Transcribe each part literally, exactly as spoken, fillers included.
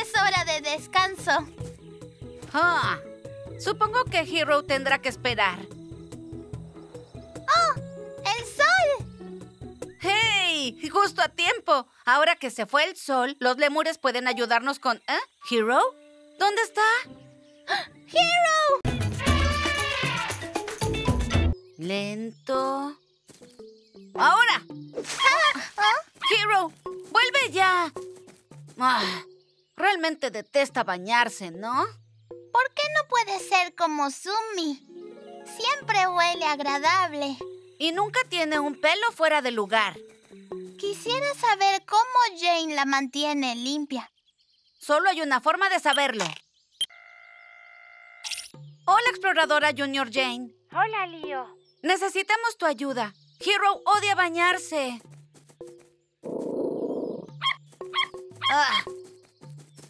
es hora de descanso. Ah, supongo que Hero tendrá que esperar. ¡Oh! ¡El sol! ¡Hey! ¡Justo a tiempo! Ahora que se fue el sol, los lémures pueden ayudarnos con... ¿Eh? ¿Hero? ¿Dónde está? ¡Hero! Lento... ¡Ahora! ¿Ah? ¿Ah? ¡Hero! ¡Vuelve ya! Ah, realmente detesta bañarse, ¿no? ¿Por qué no puede ser como Sumi? Siempre huele agradable. Y nunca tiene un pelo fuera de lugar. Quisiera saber cómo Jane la mantiene limpia. Solo hay una forma de saberlo. Hola, exploradora Junior Jane. Hola, Leo. Necesitamos tu ayuda. Hero odia bañarse. Ah,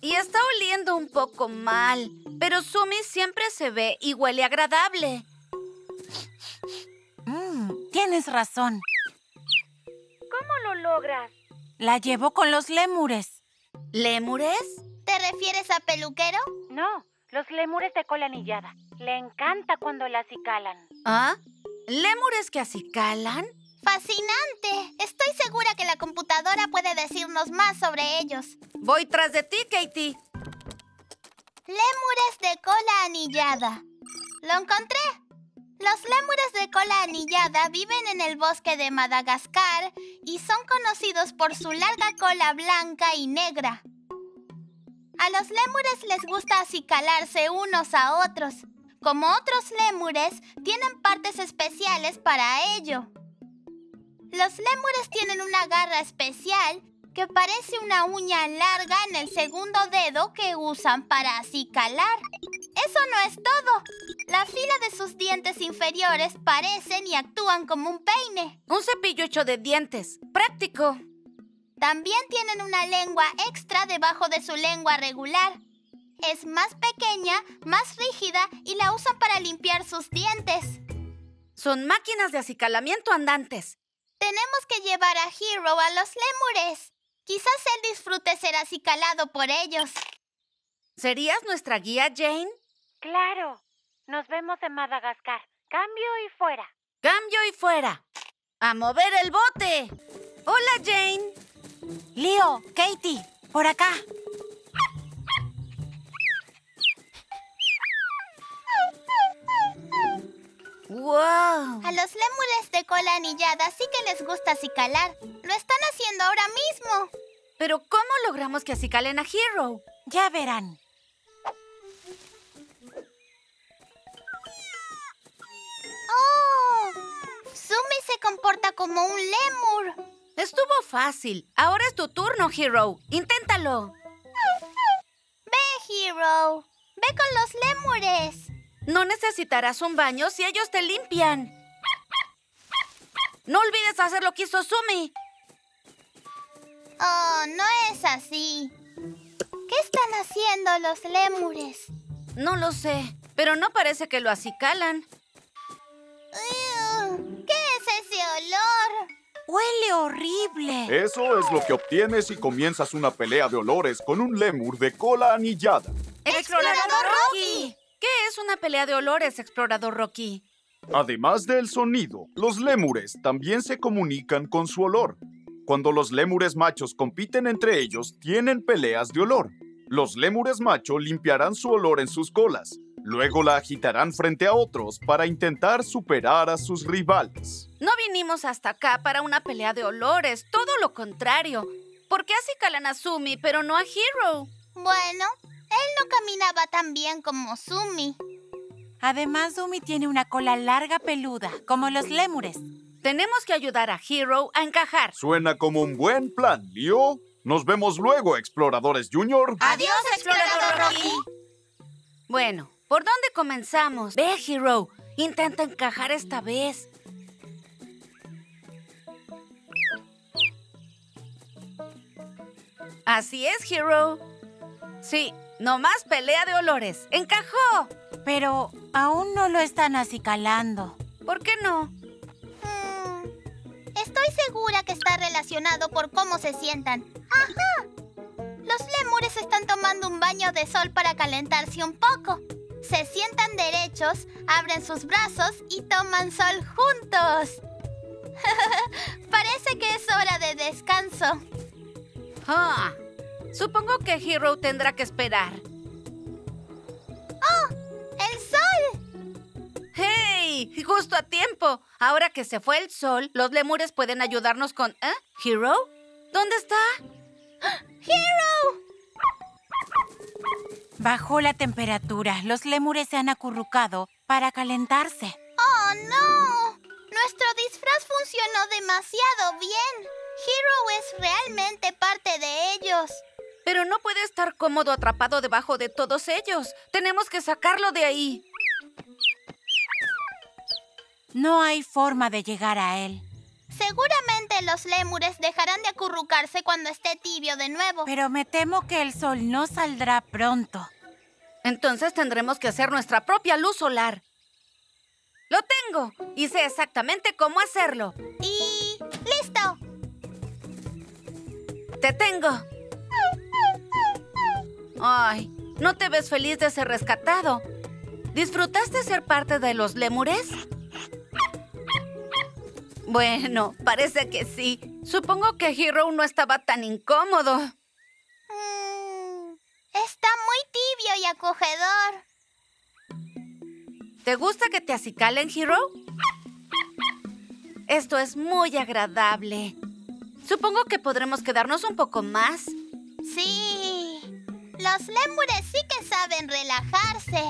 y está oliendo un poco mal, pero Sumi siempre se ve y huele agradable. Mm, tienes razón. ¿Cómo lo logras? La llevo con los lémures. ¿Lémures? ¿Te refieres a peluquero? No, los lémures de cola anillada. Le encanta cuando la acicalan. ¿Ah? ¿Lémures que acicalan? ¡Fascinante! Estoy segura que la computadora puede decirnos más sobre ellos. Voy tras de ti, Katie. Lémures de cola anillada. ¡Lo encontré! Los lémures de cola anillada viven en el bosque de Madagascar y son conocidos por su larga cola blanca y negra. A los lémures les gusta acicalarse unos a otros. Como otros lémures, tienen partes especiales para ello. Los lémures tienen una garra especial que parece una uña larga en el segundo dedo que usan para acicalar. ¡Eso no es todo! La fila de sus dientes inferiores parecen y actúan como un peine. Un cepillo hecho de dientes. ¡Práctico! También tienen una lengua extra debajo de su lengua regular. Es más pequeña, más rígida y la usan para limpiar sus dientes. Son máquinas de acicalamiento andantes. Tenemos que llevar a Hero a los lémures. Quizás él disfrute ser acicalado por ellos. ¿Serías nuestra guía, Jane? Claro. Nos vemos en Madagascar. Cambio y fuera. Cambio y fuera. ¡A mover el bote! ¡Hola, Jane! Leo, Katie, por acá. ¡Wow! A los lémures de cola anillada sí que les gusta acicalar. Lo están haciendo ahora mismo. ¿Pero cómo logramos que acicalen a Hero? Ya verán. ¡Oh! Sumi se comporta como un lémur. Estuvo fácil. Ahora es tu turno, Hero. Inténtalo. Ve, Hero. Ve con los lémures. No necesitarás un baño si ellos te limpian. No olvides hacer lo que hizo Sumi. Oh, no es así. ¿Qué están haciendo los lémures? No lo sé, pero no parece que lo acicalan. Uh, ¿Qué es ese olor? Huele horrible. Eso es lo que obtienes si comienzas una pelea de olores con un lémur de cola anillada. ¡El explorador Rocky! ¿Qué es una pelea de olores, explorador Rocky? Además del sonido, los lémures también se comunican con su olor. Cuando los lémures machos compiten entre ellos, tienen peleas de olor. Los lémures machos limpiarán su olor en sus colas. Luego la agitarán frente a otros para intentar superar a sus rivales. No vinimos hasta acá para una pelea de olores, todo lo contrario. ¿Por qué acicalan a Sumi, pero no a Hero? Bueno... Él no caminaba tan bien como Sumi. Además, Sumi tiene una cola larga peluda, como los lémures. Tenemos que ayudar a Hero a encajar. Suena como un buen plan, Leo. Nos vemos luego, Exploradores Junior. ¡Adiós, Explorador Rocky! Bueno, ¿por dónde comenzamos? Ve, Hero. Intenta encajar esta vez. Así es, Hero. Sí. No más pelea de olores. ¡Encajó! Pero aún no lo están acicalando. ¿Por qué no? Mm, estoy segura que está relacionado por cómo se sientan. ¡Ajá! Los lémures están tomando baño de sol para calentarse un poco. Se sientan derechos, abren sus brazos y toman sol juntos. Parece que es hora de descanso. Ah, supongo que Hiro tendrá que esperar. ¡Oh! ¡El sol! ¡Hey! ¡Justo a tiempo! Ahora que se fue el sol, los lémures pueden ayudarnos con... ¿Eh? ¿Hiro? ¿Dónde está? ¡Hiro! Bajó la temperatura. Los lémures se han acurrucado para calentarse. ¡Oh, no! Nuestro disfraz funcionó demasiado bien. Hiro es realmente parte de ellos. Pero no puede estar cómodo atrapado debajo de todos ellos. Tenemos que sacarlo de ahí. No hay forma de llegar a él. Seguramente los lémures dejarán de acurrucarse cuando esté tibio de nuevo. Pero me temo que el sol no saldrá pronto. Entonces tendremos que hacer nuestra propia luz solar. ¡Lo tengo! Y sé exactamente cómo hacerlo. Y... ¡listo! ¡Te tengo! Ay, no te ves feliz de ser rescatado. ¿Disfrutaste ser parte de los lémures? Bueno, parece que sí. Supongo que Hiro no estaba tan incómodo. Mm, está muy tibio y acogedor. ¿Te gusta que te acicalen, Hiro? Esto es muy agradable. Supongo que podremos quedarnos un poco más. Sí. Los lémures sí que saben relajarse.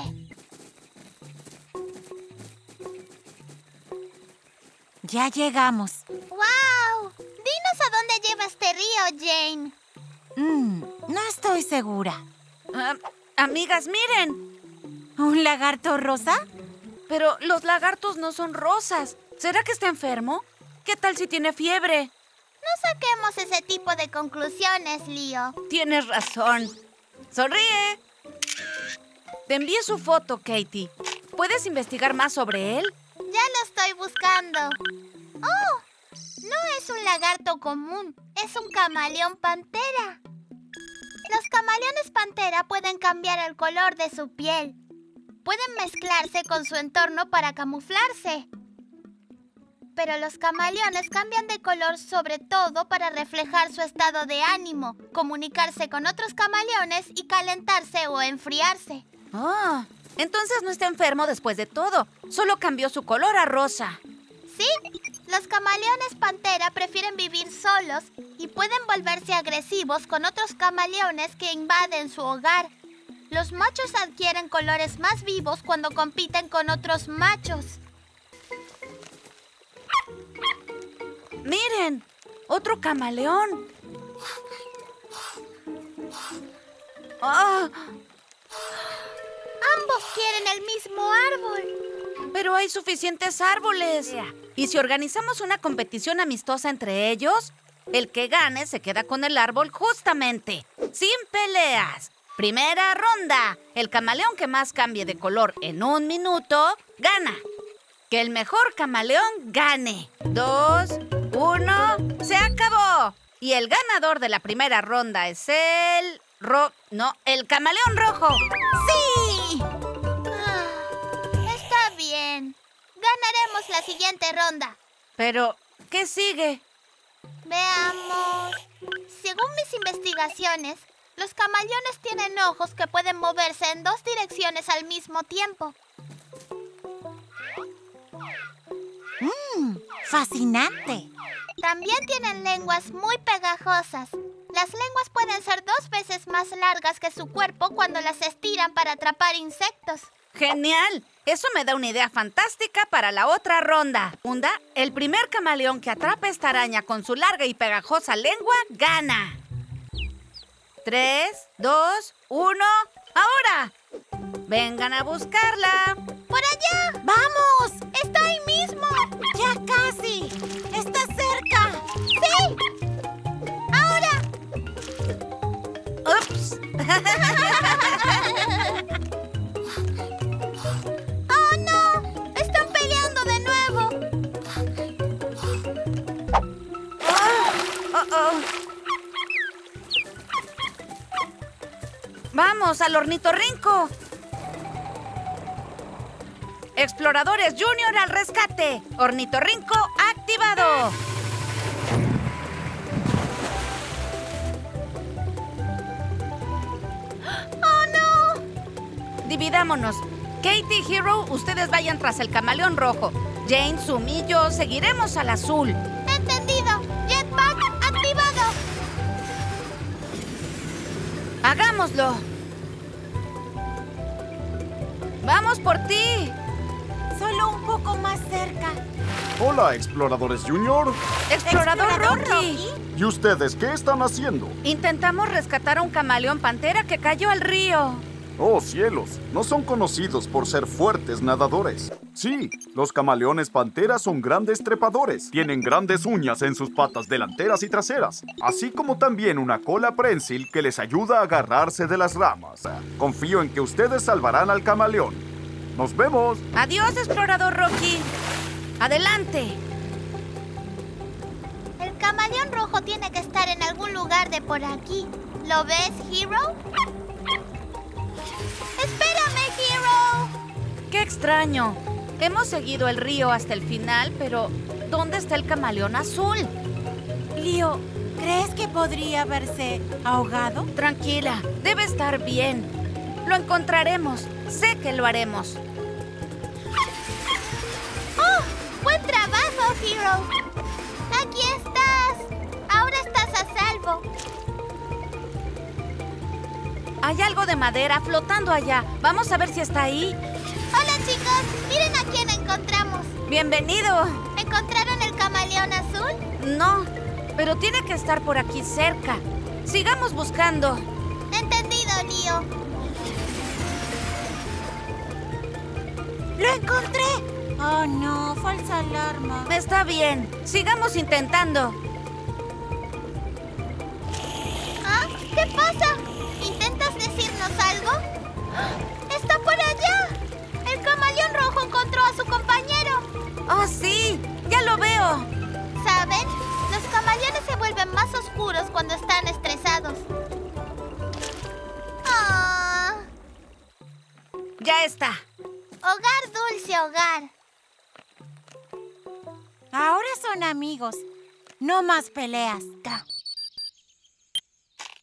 Ya llegamos. ¡Wow! Dinos a dónde lleva este río, Jane. Mm, no estoy segura. Uh, amigas, miren. ¿Un lagarto rosa? Pero los lagartos no son rosas. ¿Será que está enfermo? ¿Qué tal si tiene fiebre? No saquemos ese tipo de conclusiones, Leo. Tienes razón. ¡Sonríe! Te envié su foto, Katie. ¿Puedes investigar más sobre él? Ya lo estoy buscando. ¡Oh! No es un lagarto común, es un camaleón pantera. Los camaleones pantera pueden cambiar el color de su piel. Pueden mezclarse con su entorno para camuflarse. Pero los camaleones cambian de color sobre todo para reflejar su estado de ánimo, comunicarse con otros camaleones y calentarse o enfriarse. ¡Oh! Entonces no está enfermo después de todo. Solo cambió su color a rosa. Sí, los camaleones pantera prefieren vivir solos y pueden volverse agresivos con otros camaleones que invaden su hogar. Los machos adquieren colores más vivos cuando compiten con otros machos. ¡Miren! ¡Otro camaleón! ¡Ah! ¡Oh! Ambos quieren el mismo árbol. Pero hay suficientes árboles. Y si organizamos una competición amistosa entre ellos, el que gane se queda con el árbol justamente. Sin peleas. Primera ronda. El camaleón que más cambie de color en un minuto, gana. Que el mejor camaleón gane. Dos, uno, se acabó. Y el ganador de la primera ronda es el... Ro... No, el camaleón rojo. ¡Sí! Ah, está bien. Ganaremos la siguiente ronda. Pero, ¿qué sigue? Veamos. Según mis investigaciones, los camaleones tienen ojos que pueden moverse en dos direcciones al mismo tiempo. ¡Mmm! ¡Fascinante! También tienen lenguas muy pegajosas. Las lenguas pueden ser dos veces más largas que su cuerpo cuando las estiran para atrapar insectos. ¡Genial! Eso me da una idea fantástica para la otra ronda. Unda, el primer camaleón que atrapa esta araña con su larga y pegajosa lengua, gana. Tres, dos, uno, ¡ahora! ¡Vengan a buscarla! ¡Por allá! ¡Vamos! ¡Está ahí mismo! ¡Ya casi! ¡Está cerca! ¡Sí! ¡Ups! ¡Oh, no! ¡Están peleando de nuevo! Oh, oh, oh. ¡Vamos al ornitorrinco! ¡Exploradores Junior al rescate! ¡Ornitorrinco activado! ¡Oh, no! Dividámonos. Katie, Hero, ustedes vayan tras el camaleón rojo. Jane, Sumi y yo seguiremos al azul. ¡Entendido! ¡Jetpack activado! ¡Hagámoslo! ¡Vamos por ti! Solo un poco más cerca. Hola, Exploradores Junior. ¡Explorador, Explorador Rocky. Rocky! ¿Y ustedes qué están haciendo? Intentamos rescatar a un camaleón pantera que cayó al río. ¡Oh, cielos! No son conocidos por ser fuertes nadadores. Sí, los camaleones panteras son grandes trepadores. Tienen grandes uñas en sus patas delanteras y traseras, así como también una cola prensil que les ayuda a agarrarse de las ramas. Confío en que ustedes salvarán al camaleón. ¡Nos vemos! ¡Adiós, Explorador Rocky! ¡Adelante! El camaleón rojo tiene que estar en algún lugar de por aquí. ¿Lo ves, Hero? ¡Espérame, Hero! ¡Qué extraño! Hemos seguido el río hasta el final, pero ¿dónde está el camaleón azul? Leo, ¿crees que podría haberse ahogado? Tranquila, debe estar bien. Lo encontraremos. Sé que lo haremos. ¡Oh! ¡Buen trabajo, Hero! ¡Aquí estás! Ahora estás a salvo. Hay algo de madera flotando allá. Vamos a ver si está ahí. Hola, chicos. Miren a quién encontramos. Bienvenido. ¿Encontraron el camaleón azul? No, pero tiene que estar por aquí cerca. Sigamos buscando. Entendido, Leo. ¡Lo encontré! Oh, no. Falsa alarma. Está bien. Sigamos intentando. ¿Ah? ¿Qué pasa? ¿Intentas decirnos algo? ¡Está por allá! ¡El camaleón rojo encontró a su compañero! ¡Oh, sí! ¡Ya lo veo! ¿Saben? Los camaleones se vuelven más oscuros cuando están estresados. ¡Oh! ¡Ya está! Hogar, dulce hogar. Ahora son amigos. No más peleas.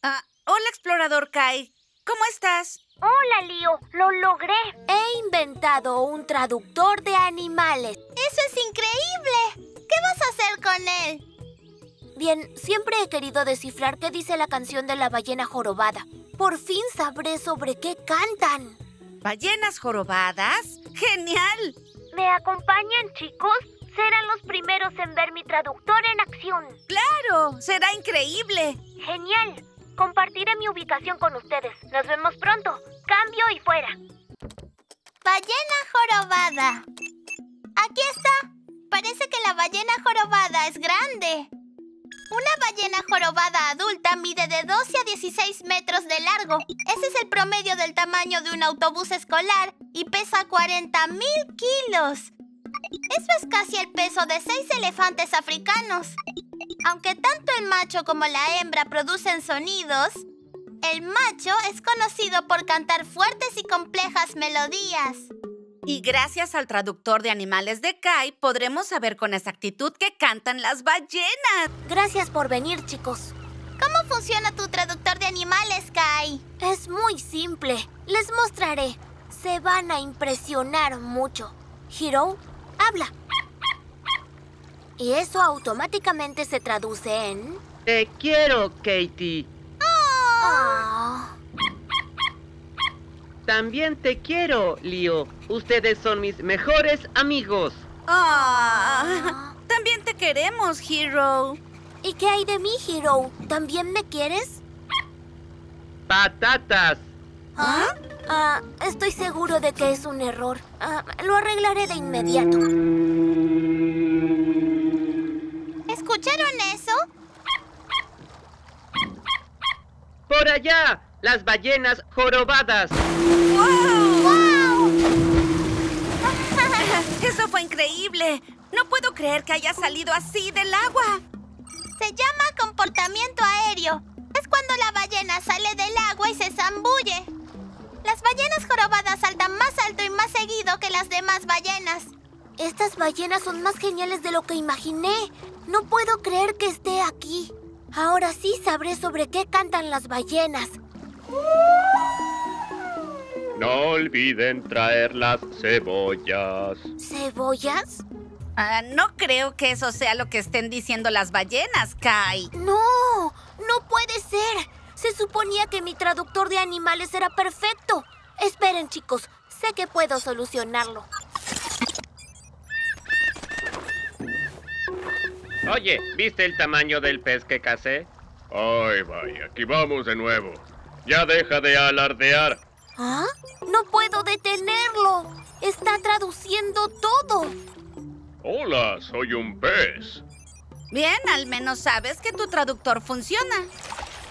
Ah... Hola, Explorador Kai. ¿Cómo estás? Hola, Leo. Lo logré. He inventado un traductor de animales. ¡Eso es increíble! ¿Qué vas a hacer con él? Bien, siempre he querido descifrar qué dice la canción de la ballena jorobada. Por fin sabré sobre qué cantan. ¿Ballenas jorobadas? ¡Genial! ¿Me acompañan, chicos? Serán los primeros en ver mi traductor en acción. ¡Claro! ¡Será increíble! ¡Genial! Compartiré mi ubicación con ustedes. Nos vemos pronto. Cambio y fuera. Ballena jorobada. Aquí está. Parece que la ballena jorobada es grande. Una ballena jorobada adulta mide de doce a dieciséis metros de largo. Ese es el promedio del tamaño de un autobús escolar y pesa cuarenta mil kilos. Eso es casi el peso de seis elefantes africanos. Aunque tanto el macho como la hembra producen sonidos, el macho es conocido por cantar fuertes y complejas melodías. Y gracias al traductor de animales de Kai, podremos saber con exactitud qué cantan las ballenas. Gracias por venir, chicos. ¿Cómo funciona tu traductor de animales, Kai? Es muy simple. Les mostraré. Se van a impresionar mucho. Hiro, habla. Y eso automáticamente se traduce en... Te quiero, Katie. Oh. Oh. También te quiero, Leo. Ustedes son mis mejores amigos. Oh. Oh. También te queremos, Hero. ¿Y qué hay de mí, Hero? ¿También me quieres? Patatas. ¿Ah? ¿Ah? Estoy seguro de que es un error. Ah, lo arreglaré de inmediato. ¿Escucharon eso? ¡Por allá! ¡Las ballenas jorobadas! ¡Wow! ¡Wow! ¡Eso fue increíble! No puedo creer que haya salido así del agua. Se llama comportamiento aéreo. Es cuando la ballena sale del agua y se sale. zambulle. Las ballenas jorobadas saltan más alto y más seguido que las demás ballenas. Estas ballenas son más geniales de lo que imaginé. No puedo creer que esté aquí. Ahora sí sabré sobre qué cantan las ballenas. No olviden traer las cebollas. ¿Cebollas? Ah, no creo que eso sea lo que estén diciendo las ballenas, Kai. ¡No! ¡No puede ser! Se suponía que mi traductor de animales era perfecto. Esperen, chicos. Sé que puedo solucionarlo. Oye, ¿viste el tamaño del pez que cacé? Ay, vaya, aquí vamos de nuevo. Ya deja de alardear. ¿Ah? ¡No puedo detenerlo! ¡Está traduciendo todo! Hola, soy un pez. Bien, al menos sabes que tu traductor funciona.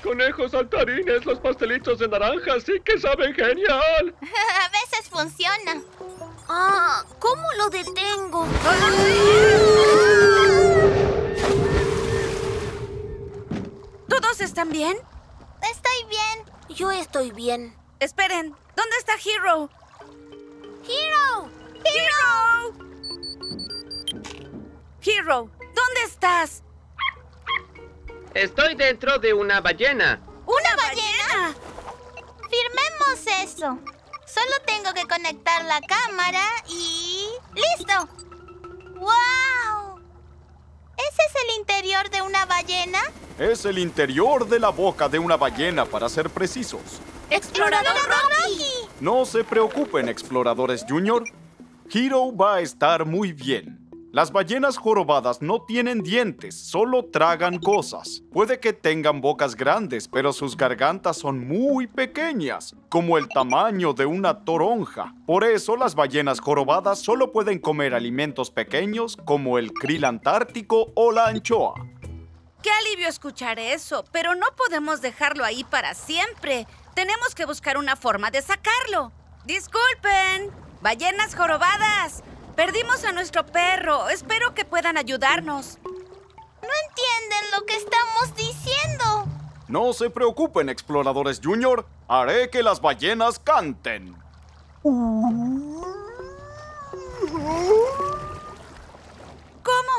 Conejos saltarines, los pastelitos de naranja sí que saben genial. A veces funciona. Ah, ¿cómo lo detengo? ¿Todos están bien? Estoy bien. Yo estoy bien. Esperen, ¿dónde está Hero? ¡Hero! ¡Hero! ¡Hero! Hero, ¿dónde estás? Estoy dentro de una ballena. ¿Una, ¿Una ballena? ballena? Firmemos eso. Solo tengo que conectar la cámara y... ¡listo! ¡Wow! ¿Ese es el interior de una ballena? Es el interior de la boca de una ballena, para ser precisos. ¡Explorador, Explorador Rocky! Rocky! No se preocupen, exploradores junior. Hero va a estar muy bien. Las ballenas jorobadas no tienen dientes, solo tragan cosas. Puede que tengan bocas grandes, pero sus gargantas son muy pequeñas, como el tamaño de una toronja. Por eso, las ballenas jorobadas solo pueden comer alimentos pequeños, como el krill antártico o la anchoa. ¡Qué alivio escuchar eso! Pero no podemos dejarlo ahí para siempre. Tenemos que buscar una forma de sacarlo. ¡Disculpen! ¡Ballenas jorobadas! Perdimos a nuestro perro. Espero que puedan ayudarnos. No entienden lo que estamos diciendo. No se preocupen, exploradores junior. Haré que las ballenas canten. ¿Cómo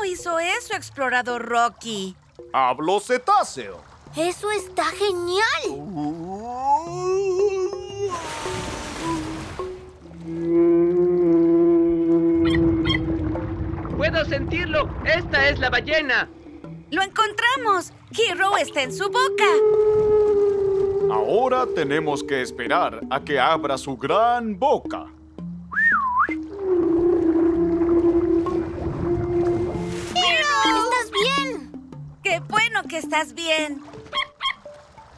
hizo eso, explorador Rocky? Hablo cetáceo. ¡Eso está genial! ¡Puedo sentirlo! ¡Esta es la ballena! ¡Lo encontramos! ¡Hero está en su boca! Ahora tenemos que esperar a que abra su gran boca. ¡Hero! ¿Estás bien? ¡Qué bueno que estás bien!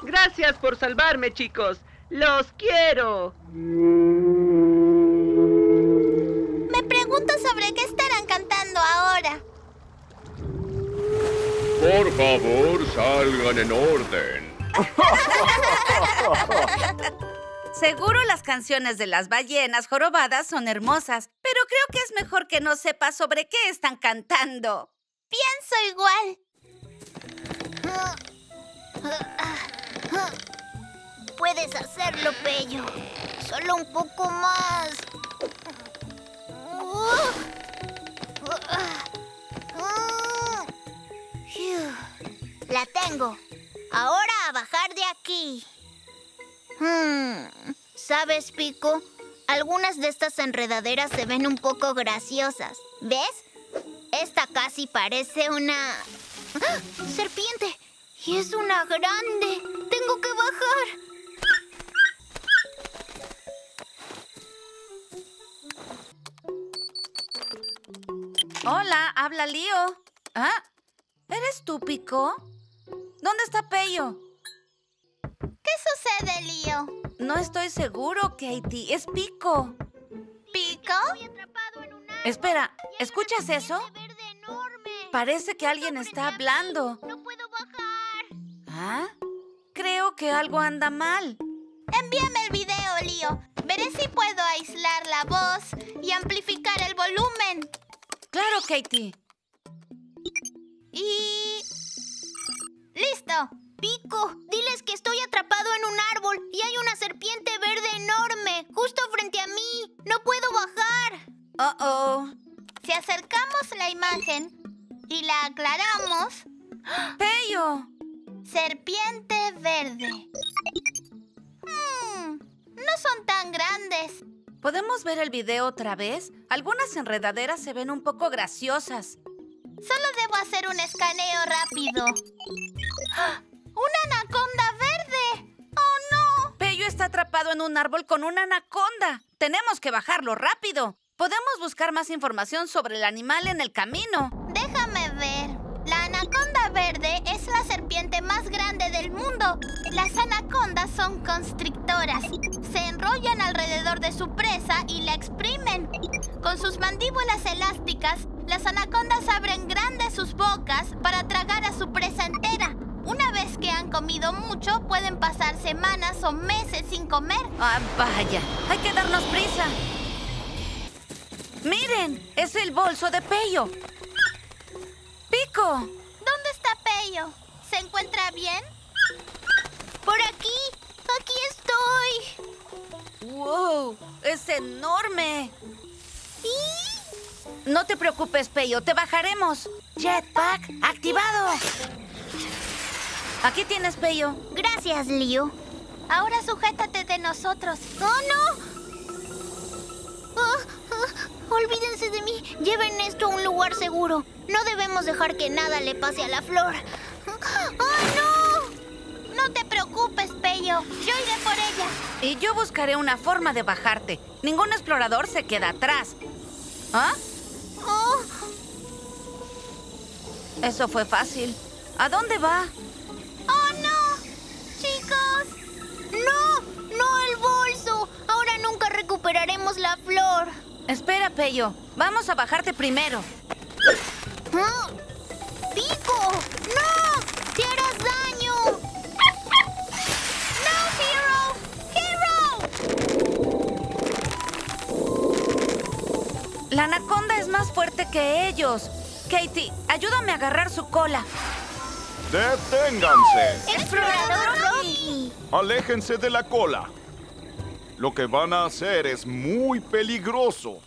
Gracias por salvarme, chicos. ¡Los quiero! Me pregunto sobre qué estarán cantando ahora. Por favor, salgan en orden. Seguro las canciones de las ballenas jorobadas son hermosas, pero creo que es mejor que no sepa sobre qué están cantando. Pienso igual. Puedes hacerlo, Peyo. Solo un poco más. La tengo. Ahora a bajar de aquí. Hmm. ¿Sabes, Pico? Algunas de estas enredaderas se ven un poco graciosas. ¿Ves? Esta casi parece una... ¡Ah! ¡Serpiente! ¡Y es una grande! ¡Tengo que bajar! Hola, habla Leo. ¿Ah? ¿Eres tú, Pico? ¿Dónde está Peyo? ¿Qué sucede, Leo? No estoy seguro, Katie. Es Pico. ¿Pico? Estoy atrapado en un árbol. Espera, ¿escuchas eso? Parece que alguien está hablando. No puedo bajar. ¿Ah? Creo que algo anda mal. Envíame el video, Leo. Veré si puedo aislar la voz y amplificar el volumen. ¡Claro, Katie! Y... ¡listo! Pico, diles que estoy atrapado en un árbol y hay una serpiente verde enorme justo frente a mí. ¡No puedo bajar! ¡Uh-oh! Si acercamos la imagen y la aclaramos... ¡Peyo! Serpiente verde. Hmm, no son tan grandes. ¿Podemos ver el video otra vez? Algunas enredaderas se ven un poco graciosas. Solo debo hacer un escaneo rápido. ¡Ah! ¡Una anaconda verde! ¡Oh, no! Peyo está atrapado en un árbol con una anaconda. Tenemos que bajarlo rápido. Podemos buscar más información sobre el animal en el camino. Déjame ver. La anaconda verde es la serpiente más grande del mundo. Las anacondas son constrictoras. Se enrollan alrededor de su presa y la exprimen. Con sus mandíbulas elásticas, las anacondas abren grandes sus bocas para tragar a su presa entera. Una vez que han comido mucho, pueden pasar semanas o meses sin comer. ¡Ah, vaya! ¡Hay que darnos prisa! ¡Miren! ¡Es el bolso de Peyo! ¡Pico! ¿Dónde está Peyo? ¿Se encuentra bien? ¡Por aquí! ¡Aquí estoy! ¡Wow! ¡Es enorme! ¿Sí? No te preocupes, Peyo. Te bajaremos. Jetpack activado. Aquí tienes, Peyo. Gracias, Leo. Ahora sujétate de nosotros. ¡Oh, no! Oh, oh, olvídense de mí. Lleven esto a un lugar seguro. No debemos dejar que nada le pase a la flor. ¡Oh, no! No te preocupes, Peyo. Yo iré por ella. Y yo buscaré una forma de bajarte. Ningún explorador se queda atrás. ¿Ah? Oh. Eso fue fácil. ¿A dónde va? ¡Oh, no! ¡Chicos! ¡No! ¡No el bolso! Ahora nunca recuperaremos la flor. Espera, Peyo. Vamos a bajarte primero. ¡Oh! ¡Pico! ¡No! ¡Te harás daño! ¡No, Hero! ¡Hero! La anaconda es más fuerte que ellos. Katie, ayúdame a agarrar su cola. ¡Deténganse! ¡Explorador Rocky! ¡Aléjense de la cola! Lo que van a hacer es muy peligroso.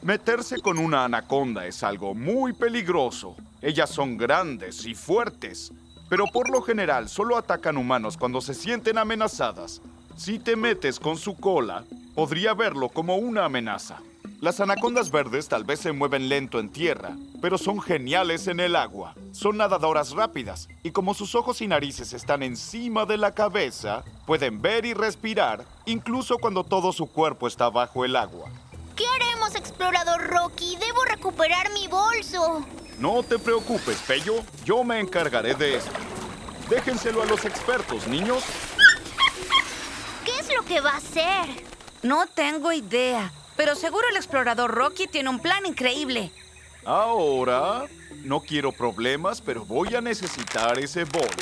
Meterse con una anaconda es algo muy peligroso. Ellas son grandes y fuertes, pero por lo general solo atacan humanos cuando se sienten amenazadas. Si te metes con su cola, podría verlo como una amenaza. Las anacondas verdes tal vez se mueven lento en tierra, pero son geniales en el agua. Son nadadoras rápidas, y como sus ojos y narices están encima de la cabeza, pueden ver y respirar, incluso cuando todo su cuerpo está bajo el agua. ¿Qué haremos, explorador Rocky? Debo recuperar mi bolso. No te preocupes, Peyo. Yo me encargaré de esto. Déjenselo a los expertos, niños. ¿Qué es lo que va a hacer? No tengo idea. Pero seguro el explorador Rocky tiene un plan increíble. Ahora, no quiero problemas, pero voy a necesitar ese bolso.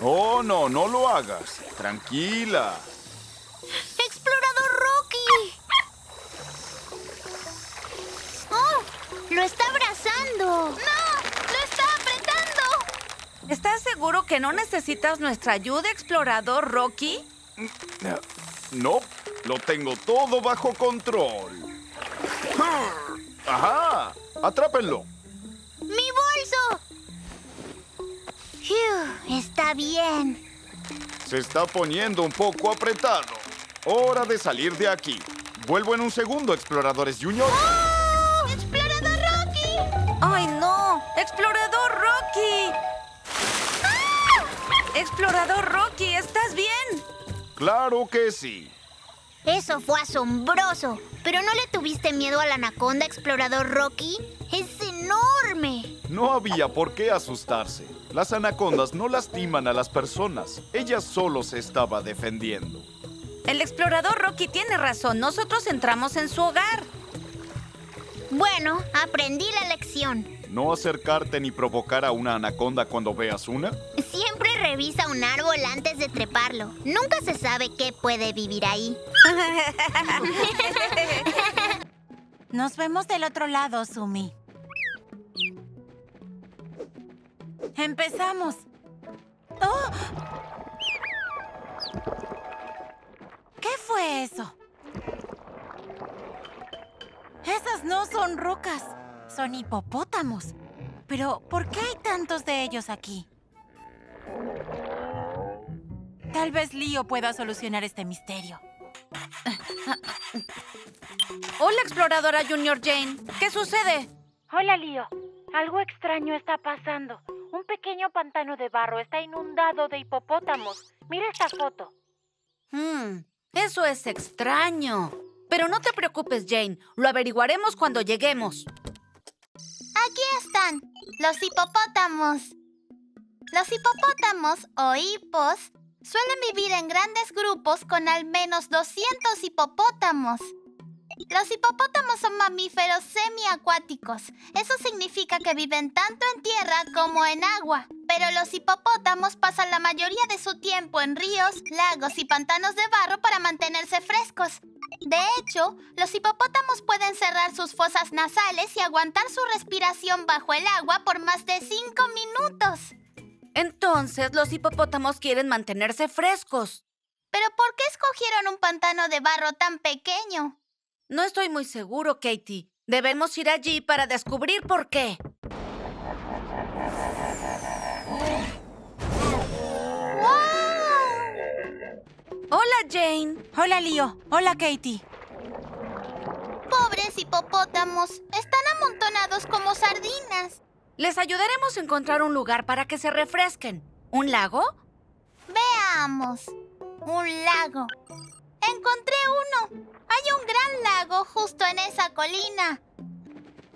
Oh, no, no lo hagas. Tranquila. ¡Explorador Rocky! ¡Oh! ¡Lo está abrazando! ¡No! ¡Lo está apretando! ¿Estás seguro que no necesitas nuestra ayuda, explorador Rocky? No. Lo tengo todo bajo control. ¡Ajá! ¡Atrápenlo! ¡Mi bolso! ¡Phew! Está bien. Se está poniendo un poco apretado. Hora de salir de aquí. Vuelvo en un segundo, exploradores junior. ¡Oh! ¡Explorador Rocky! ¡Ay, no! ¡Explorador Rocky! ¡Ah! ¡Explorador Rocky! ¿Estás bien? ¡Claro que sí! Eso fue asombroso. ¿Pero no le tuviste miedo a la anaconda, explorador Rocky? ¡Es enorme! No había por qué asustarse. Las anacondas no lastiman a las personas. Ella solo se estaba defendiendo. El explorador Rocky tiene razón. Nosotros entramos en su hogar. Bueno, aprendí la lección. ¿No acercarte ni provocar a una anaconda cuando veas una? Siempre revisa un árbol antes de treparlo. Nunca se sabe qué puede vivir ahí. Nos vemos del otro lado, Sumi. Empezamos. ¡Oh! ¿Qué fue eso? Esas no son rocas, son hipopótamos. Pero, ¿por qué hay tantos de ellos aquí? Tal vez Leo pueda solucionar este misterio. Hola, exploradora Junior Jane. ¿Qué sucede? Hola, Leo. Algo extraño está pasando. Un pequeño pantano de barro está inundado de hipopótamos. Mira esta foto. Hmm, eso es extraño. Pero no te preocupes, Jane. Lo averiguaremos cuando lleguemos. Aquí están, los hipopótamos. Los hipopótamos, o hipos, suelen vivir en grandes grupos con al menos doscientos hipopótamos. Los hipopótamos son mamíferos semiacuáticos. Eso significa que viven tanto en tierra como en agua. Pero los hipopótamos pasan la mayoría de su tiempo en ríos, lagos y pantanos de barro para mantenerse frescos. De hecho, los hipopótamos pueden cerrar sus fosas nasales y aguantar su respiración bajo el agua por más de cinco minutos. Entonces, los hipopótamos quieren mantenerse frescos. ¿Pero por qué escogieron un pantano de barro tan pequeño? No estoy muy seguro, Katie. Debemos ir allí para descubrir por qué. Hola, Jane. Hola, Leo. Hola, Katie. Pobres hipopótamos. Están amontonados como sardinas. Les ayudaremos a encontrar un lugar para que se refresquen. ¿Un lago? Veamos. Un lago. Encontré uno. Hay un gran lago justo en esa colina.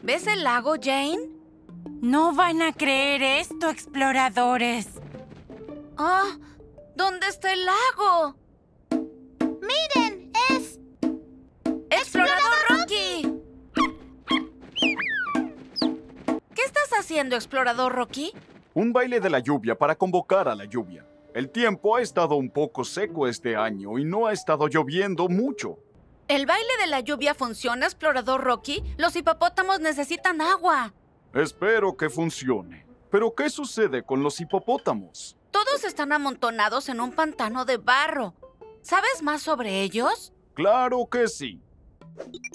¿Ves el lago, Jane? No van a creer esto, exploradores. Ah, ¿dónde está el lago? ¡Miren! ¡Es... ¡Explorador Rocky! ¿Qué estás haciendo, Explorador Rocky? Un baile de la lluvia para convocar a la lluvia. El tiempo ha estado un poco seco este año y no ha estado lloviendo mucho. ¿El baile de la lluvia funciona, Explorador Rocky? Los hipopótamos necesitan agua. Espero que funcione. ¿Pero qué sucede con los hipopótamos? Todos están amontonados en un pantano de barro. ¿Sabes más sobre ellos? ¡Claro que sí!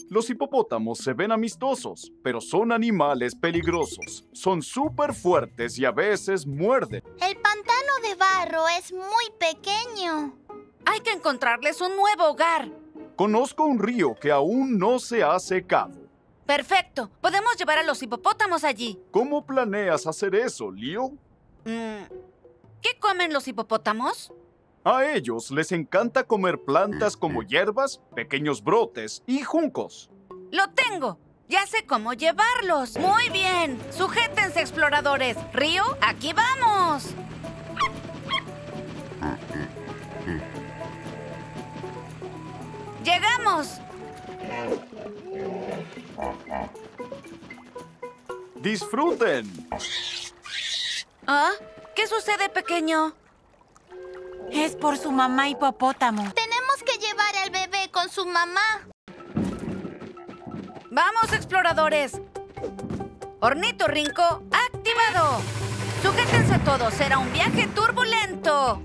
Los hipopótamos se ven amistosos, pero son animales peligrosos. Son súper fuertes y a veces muerden. El pantano de barro es muy pequeño. Hay que encontrarles un nuevo hogar. Conozco un río que aún no se ha secado. ¡Perfecto! Podemos llevar a los hipopótamos allí. ¿Cómo planeas hacer eso, Leo? Mm, ¿qué comen los hipopótamos? A ellos les encanta comer plantas como hierbas, pequeños brotes y juncos. ¡Lo tengo! ¡Ya sé cómo llevarlos! ¡Muy bien! ¡Sujétense, exploradores! ¡Río, aquí vamos! ¡Llegamos! ¡Disfruten! ¿Ah? ¿Qué sucede, pequeño? Es por su mamá hipopótamo. Tenemos que llevar al bebé con su mamá. ¡Vamos, exploradores! Ornitorrinco activado. Sujétense todos, será un viaje turbulento.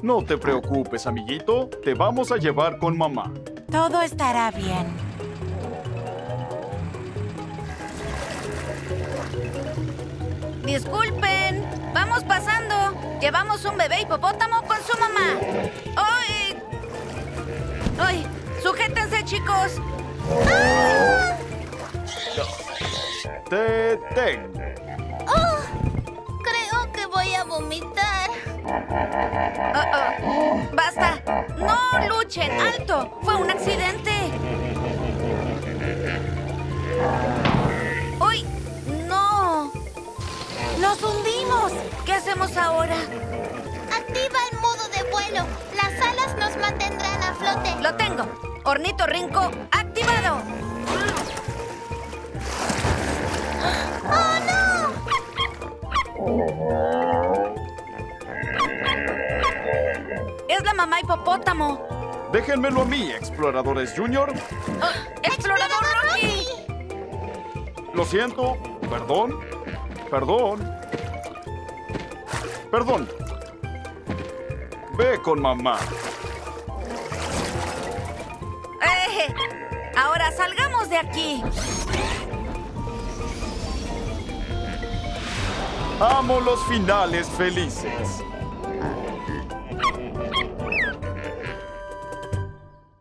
No te preocupes, amiguito. Te vamos a llevar con mamá. Todo estará bien. Disculpen, vamos pasando. Llevamos un bebé hipopótamo con su mamá. ¡Ay! ¡Ay! ¡Sujétense, chicos! ¡Ah! ¡Te tengo! Oh, creo que voy a vomitar. Oh, oh. ¡Basta! ¡No luchen! ¡Alto! ¡Fue un accidente! ¡Uy! ¡Nos hundimos! ¿Qué hacemos ahora? Activa el modo de vuelo. Las alas nos mantendrán a flote. Lo tengo. Ornitorrinco activado. ¡Oh, no! Es la mamá hipopótamo. Déjenmelo a mí, exploradores junior. Oh, ¡Explorador, Explorador Rocky! Rocky! Lo siento. Perdón. Perdón. Perdón. Ve con mamá. Eh, ahora salgamos de aquí. Amo los finales felices.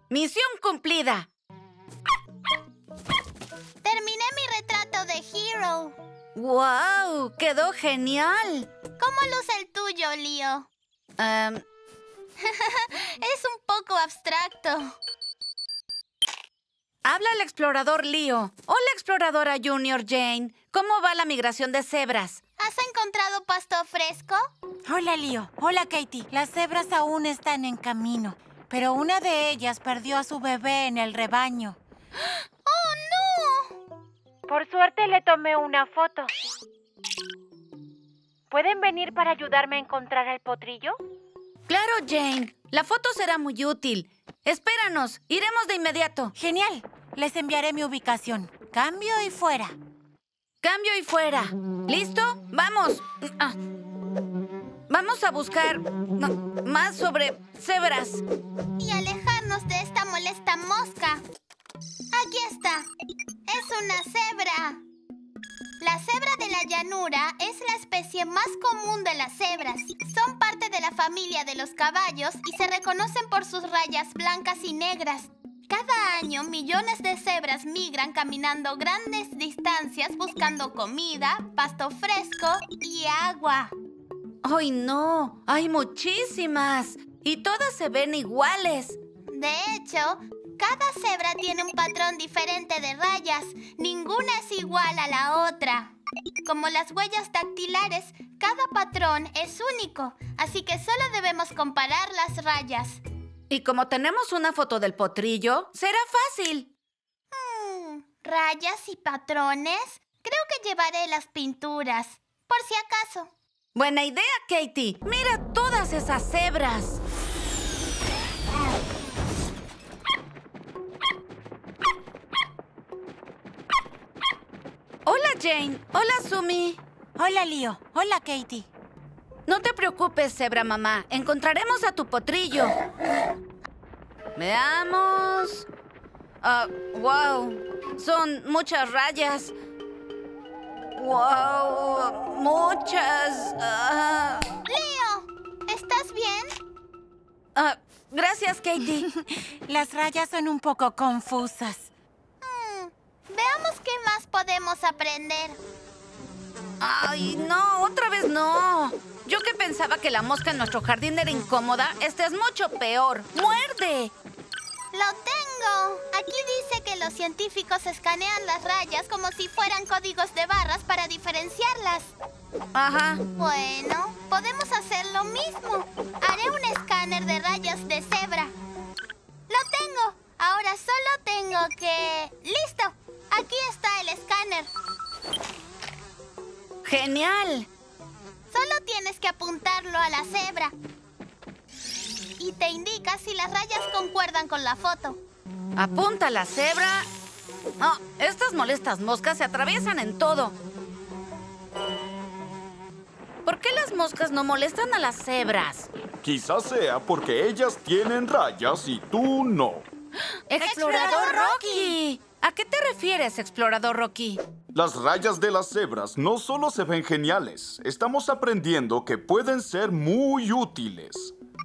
Misión cumplida. Terminé mi retrato de Hero. ¡Wow! ¡Quedó genial! ¿Cómo luce el tuyo, Leo? Um... es un poco abstracto. Habla el explorador Leo. Hola, exploradora Junior Jane. ¿Cómo va la migración de cebras? ¿Has encontrado pasto fresco? Hola, Leo. Hola, Katie. Las cebras aún están en camino, pero una de ellas perdió a su bebé en el rebaño. ¡Oh, no! Por suerte le tomé una foto. ¿Pueden venir para ayudarme a encontrar al potrillo? Claro, Jane. La foto será muy útil. Espéranos. Iremos de inmediato. Genial. Les enviaré mi ubicación. Cambio y fuera. Cambio y fuera. ¿Listo? ¡Vamos! Ah. Vamos a buscar no, más sobre cebras. Y alejarnos de esta molesta mosca. Aquí está. Es una cebra. La cebra de la llanura es la especie más común de las cebras. Son parte de la familia de los caballos y se reconocen por sus rayas blancas y negras. Cada año, millones de cebras migran caminando grandes distancias buscando comida, pasto fresco y agua. ¡Ay, no! ¡Hay muchísimas! Y todas se ven iguales. De hecho, cada cebra tiene un patrón diferente de rayas. Ninguna es igual a la otra. Como las huellas dactilares, cada patrón es único. Así que solo debemos comparar las rayas. Y como tenemos una foto del potrillo, será fácil. Hmm, ¿rayas y patrones? Creo que llevaré las pinturas, por si acaso. Buena idea, Katie. Mira todas esas cebras. Hola, Jane. Hola, Sumi. Hola, Leo. Hola, Katie. No te preocupes, cebra mamá. Encontraremos a tu potrillo. Veamos. Uh, wow. Son muchas rayas. Wow. Muchas. Uh... Leo, ¿estás bien? Uh, gracias, Katie. Las rayas son un poco confusas. Hmm. Veamos qué más podemos aprender. Ay, no, otra vez no. Yo que pensaba que la mosca en nuestro jardín era incómoda, esta es mucho peor. ¡Muerde! ¡Lo tengo! Aquí dice que los científicos escanean las rayas como si fueran códigos de barras para diferenciarlas. Ajá. Bueno, podemos hacer lo mismo. Haré un escáner de rayas de cebra. ¡Lo tengo! Ahora solo tengo que... ¡Listo! Aquí está el escáner. ¡Genial! Solo tienes que apuntarlo a la cebra. Y te indica si las rayas concuerdan con la foto. Apunta a la cebra. Oh, estas molestas moscas se atraviesan en todo. ¿Por qué las moscas no molestan a las cebras? Quizás sea porque ellas tienen rayas y tú no. ¡Explorador Rocky! ¿A qué te refieres, explorador Rocky? Las rayas de las cebras no solo se ven geniales. Estamos aprendiendo que pueden ser muy útiles.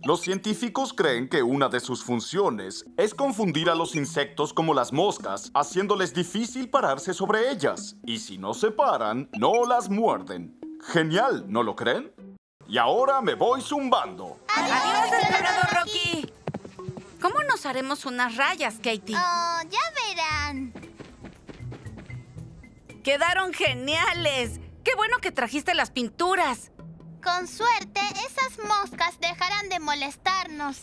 Los científicos creen que una de sus funciones es confundir a los insectos como las moscas, haciéndoles difícil pararse sobre ellas. Y si no se paran, no las muerden. Genial, ¿no lo creen? Y ahora me voy zumbando. ¡Adiós, Adiós explorador Rocky! ¿Cómo nos haremos unas rayas, Katie? Oh, ya verán. ¡Quedaron geniales! ¡Qué bueno que trajiste las pinturas! Con suerte, esas moscas dejarán de molestarnos.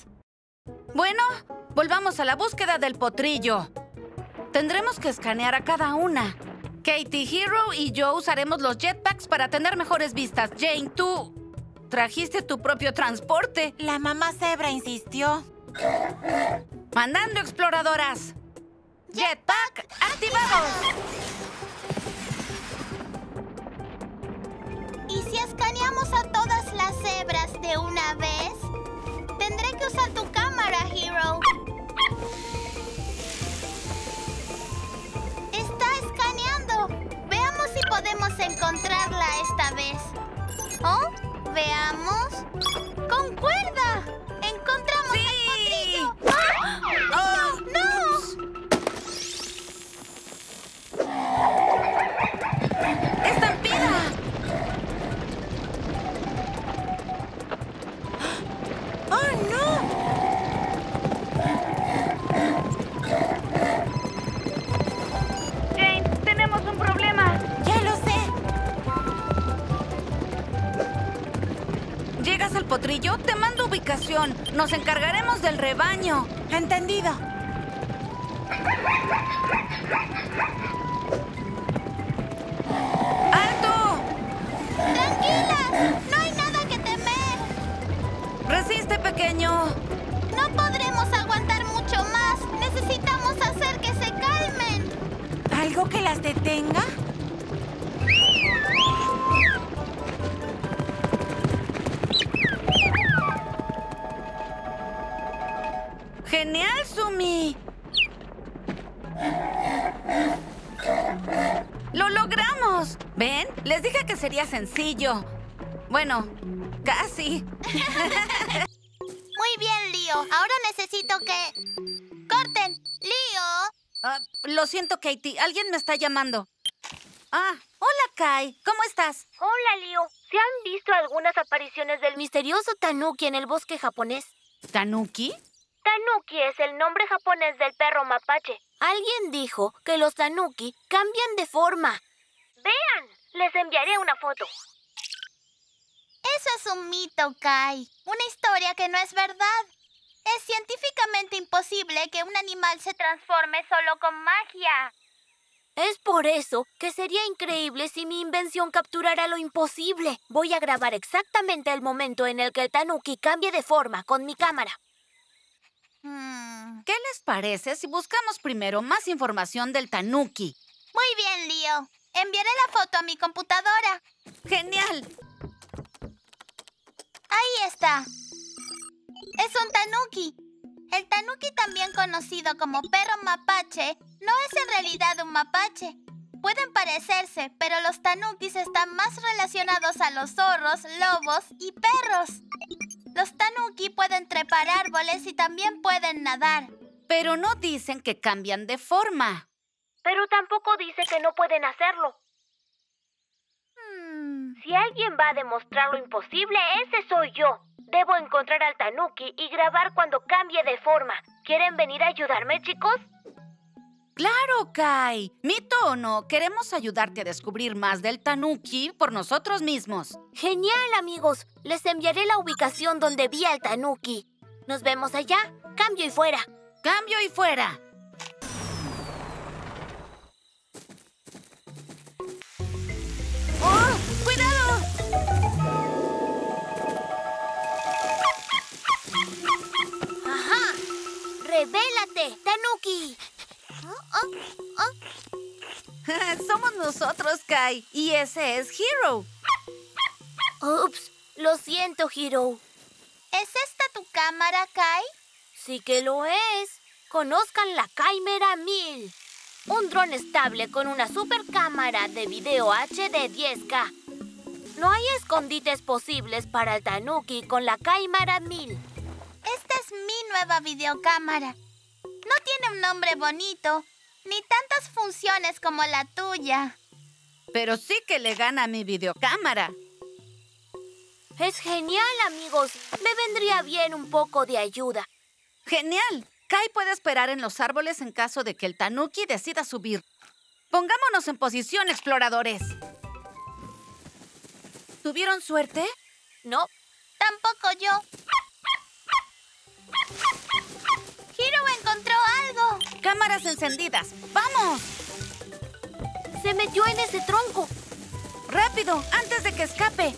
Bueno, volvamos a la búsqueda del potrillo. Tendremos que escanear a cada una. Katie, Hero y yo usaremos los jetpacks para tener mejores vistas. Jane, tú trajiste tu propio transporte. La mamá cebra insistió. ¡Mandando exploradoras! ¡Jetpack activado! Y si escaneamos a todas las cebras de una vez? Tendré que usar tu cámara, Hiro. Está escaneando. Veamos si podemos encontrarla esta vez. Oh, veamos. ¡Con cuerda! ¡Encontramos sí. el potrillo! ¡Ah! ¡Oh! ¡No! ¡Estampida! ¡Oh, no! Jane, tenemos un problema. Ya lo sé. ¿Llegas al potrillo? Te mando ubicación. Nos encargaremos del rebaño. Entendido. ¡Alto! ¡Tranquila! ¡No hay nada que temer! ¡Resiste, pequeño! No podremos aguantar mucho más. Necesitamos hacer que se calmen. ¿Algo que las detenga? ¡Genial, Sumi! ¡Lo logramos! ¿Ven? Les dije que sería sencillo. Bueno, casi. Muy bien, Leo. Ahora necesito que... ¡Corten! ¡Leo! Uh, lo siento, Katie. Alguien me está llamando. Ah, hola, Kai. ¿Cómo estás? Hola, Leo. ¿Se han visto algunas apariciones del misterioso tanuki en el bosque japonés? ¿Tanuki? Tanuki es el nombre japonés del perro mapache. Alguien dijo que los tanuki cambian de forma. ¡Vean! Les enviaré una foto. Eso es un mito, Kai. Una historia que no es verdad. Es científicamente imposible que un animal se transforme solo con magia. Es por eso que sería increíble si mi invención capturara lo imposible. Voy a grabar exactamente el momento en el que el tanuki cambie de forma con mi cámara. ¿Qué les parece si buscamos primero más información del tanuki? Muy bien, Leo. Enviaré la foto a mi computadora. ¡Genial! Ahí está. Es un tanuki. El tanuki, también conocido como perro mapache, no es en realidad un mapache. Pueden parecerse, pero los tanukis están más relacionados a los zorros, lobos y perros. Los tanuki pueden trepar árboles y también pueden nadar. Pero no dicen que cambian de forma. Pero tampoco dice que no pueden hacerlo. Hmm. Si alguien va a demostrar lo imposible, ese soy yo. Debo encontrar al tanuki y grabar cuando cambie de forma. ¿Quieren venir a ayudarme, chicos? ¡Claro, Kai! ¿Mito o no? Queremos ayudarte a descubrir más del tanuki por nosotros mismos. ¡Genial, amigos! Les enviaré la ubicación donde vi al tanuki. Nos vemos allá. ¡Cambio y fuera! ¡Cambio y fuera! ¡Oh! ¡Cuidado! ¡Ajá! ¡Revélate, tanuki! Oh, oh. Somos nosotros, Kai, y ese es Hiro. Ups, lo siento, Hiro. ¿Es esta tu cámara, Kai? Sí que lo es. Conozcan la Kaimera mil. Un dron estable con una super cámara de video H D diez K. No hay escondites posibles para el tanuki con la Kaimera mil. Esta es mi nueva videocámara. No tiene un nombre bonito, ni tantas funciones como la tuya. Pero sí que le gana a mi videocámara. Es genial, amigos. Me vendría bien un poco de ayuda. ¡Genial! Kai puede esperar en los árboles en caso de que el tanuki decida subir. Pongámonos en posición, exploradores. ¿Tuvieron suerte? No, tampoco yo. ¡Hiro encontró algo! ¡Cámaras encendidas! ¡Vamos! ¡Se metió en ese tronco! ¡Rápido! ¡Antes de que escape!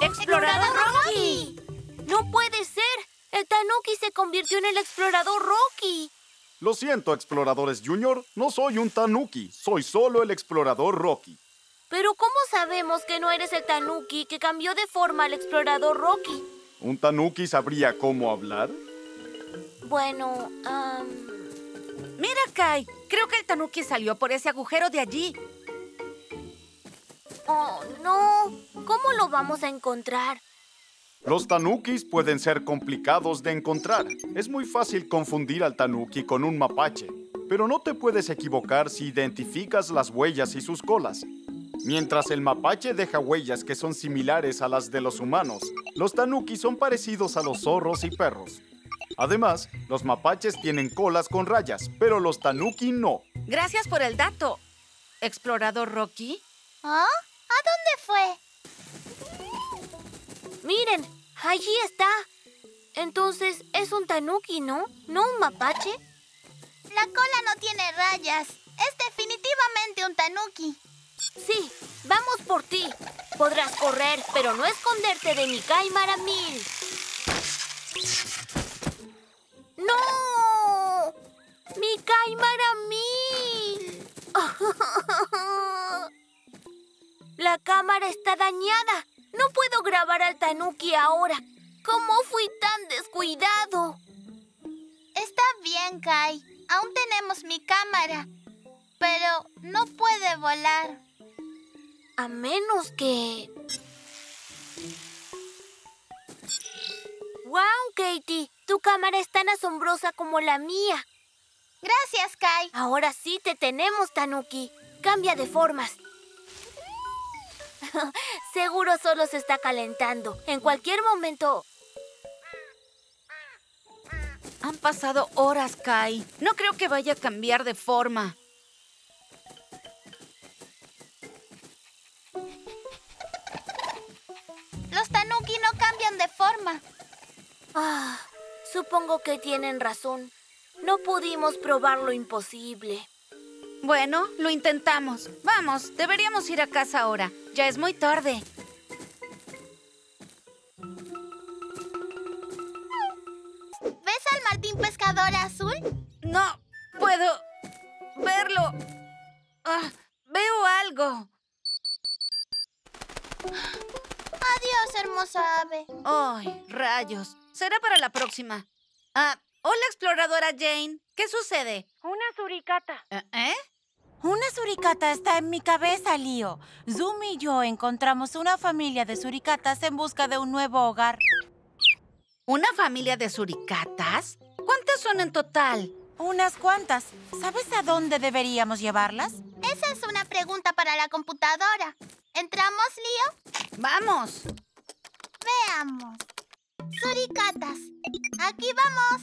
¡Explorador Rocky! ¡No puede ser! ¡El tanuki se convirtió en el Explorador Rocky! Lo siento, Exploradores Junior, no soy un tanuki, soy solo el Explorador Rocky. Pero ¿cómo sabemos que no eres el tanuki que cambió de forma al Explorador Rocky? ¿Un tanuki sabría cómo hablar? Bueno, um... mira, Kai, creo que el tanuki salió por ese agujero de allí. Oh, no. ¿Cómo lo vamos a encontrar? Los tanukis pueden ser complicados de encontrar. Es muy fácil confundir al tanuki con un mapache, pero no te puedes equivocar si identificas las huellas y sus colas. Mientras el mapache deja huellas que son similares a las de los humanos, los tanukis son parecidos a los zorros y perros. Además, los mapaches tienen colas con rayas, pero los tanuki no. Gracias por el dato, Explorador Rocky. ¿Ah? ¿A dónde fue? Miren, allí está. Entonces, es un tanuki, ¿no? ¿No un mapache? La cola no tiene rayas. Es definitivamente un tanuki. Sí, vamos por ti. Podrás correr, pero no esconderte de mi Kaimera mil. ¡No! ¡Mi Kaimera mil! La cámara está dañada. No puedo grabar al tanuki ahora. ¿Cómo fui tan descuidado? Está bien, Kai. Aún tenemos mi cámara. Pero no puede volar. A menos que... ¡Wow, Katie! Tu cámara es tan asombrosa como la mía. Gracias, Kai. Ahora sí te tenemos, tanuki. Cambia de formas. Seguro solo se está calentando. En cualquier momento... Han pasado horas, Kai. No creo que vaya a cambiar de forma. Los tanuki no cambian de forma. Ah, supongo que tienen razón. No pudimos probar lo imposible. Bueno, lo intentamos. Vamos, deberíamos ir a casa ahora. Ya es muy tarde. ¿Ves al martín pescador azul? No puedo verlo. Ah, veo algo. Adiós, hermosa ave. Ay, rayos. Será para la próxima. Ah, hola, exploradora Jane. ¿Qué sucede? Una suricata. ¿Eh? Una suricata está en mi cabeza, Leo. Zoom y yo encontramos una familia de suricatas en busca de un nuevo hogar. ¿Una familia de suricatas? ¿Cuántas son en total? Unas cuantas. ¿Sabes a dónde deberíamos llevarlas? Esa es una pregunta para la computadora. ¿Entramos, Leo? ¡Vamos! Veamos. Suricatas. ¡Aquí vamos!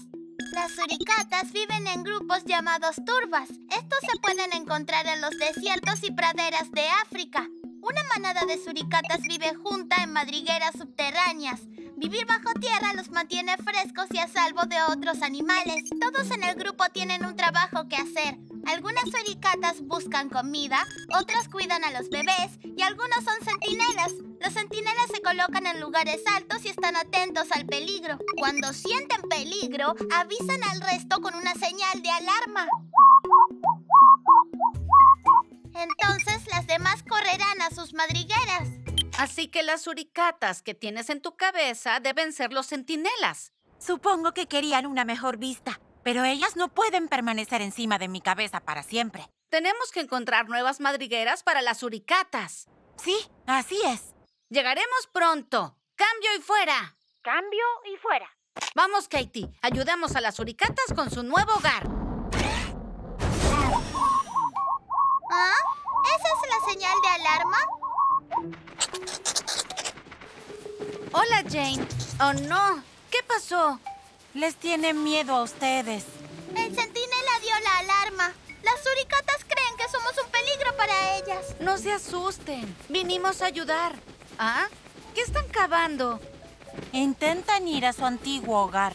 Las suricatas viven en grupos llamados turbas. Estos se pueden encontrar en los desiertos y praderas de África. Una manada de suricatas vive junta en madrigueras subterráneas. Vivir bajo tierra los mantiene frescos y a salvo de otros animales. Todos en el grupo tienen un trabajo que hacer. Algunas suricatas buscan comida, otras cuidan a los bebés y algunos son centinelas. Los centinelas se colocan en lugares altos y están atentos al peligro. Cuando sienten peligro, avisan al resto con una señal de alarma. Entonces, las demás correrán a sus madrigueras. Así que las suricatas que tienes en tu cabeza deben ser los centinelas. Supongo que querían una mejor vista, pero ellas no pueden permanecer encima de mi cabeza para siempre. Tenemos que encontrar nuevas madrigueras para las suricatas. Sí, así es. Llegaremos pronto. ¡Cambio y fuera! ¡Cambio y fuera! Vamos, Katie. Ayudamos a las suricatas con su nuevo hogar. ¿Ah? ¿Esa es la señal de alarma? Hola, Jane. Oh, no. ¿Qué pasó? Les tienen miedo a ustedes. El centinela dio la alarma. Las suricatas creen que somos un peligro para ellas. No se asusten. Vinimos a ayudar. ¿Ah? ¿Qué están cavando? Intentan ir a su antiguo hogar.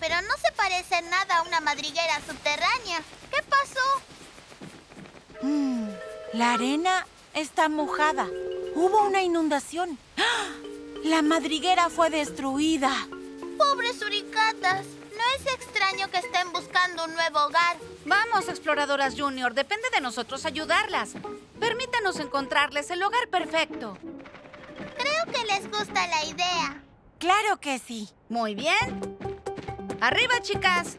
Pero no se parece nada a una madriguera subterránea. ¿Qué pasó? Mm, la arena está mojada. Hubo una inundación. ¡Ah! La madriguera fue destruida. ¡Pobres suricatas! No parece extraño que estén buscando un nuevo hogar. Vamos, exploradoras junior. Depende de nosotros ayudarlas. Permítanos encontrarles el hogar perfecto. Creo que les gusta la idea. ¡Claro que sí! Muy bien. ¡Arriba, chicas!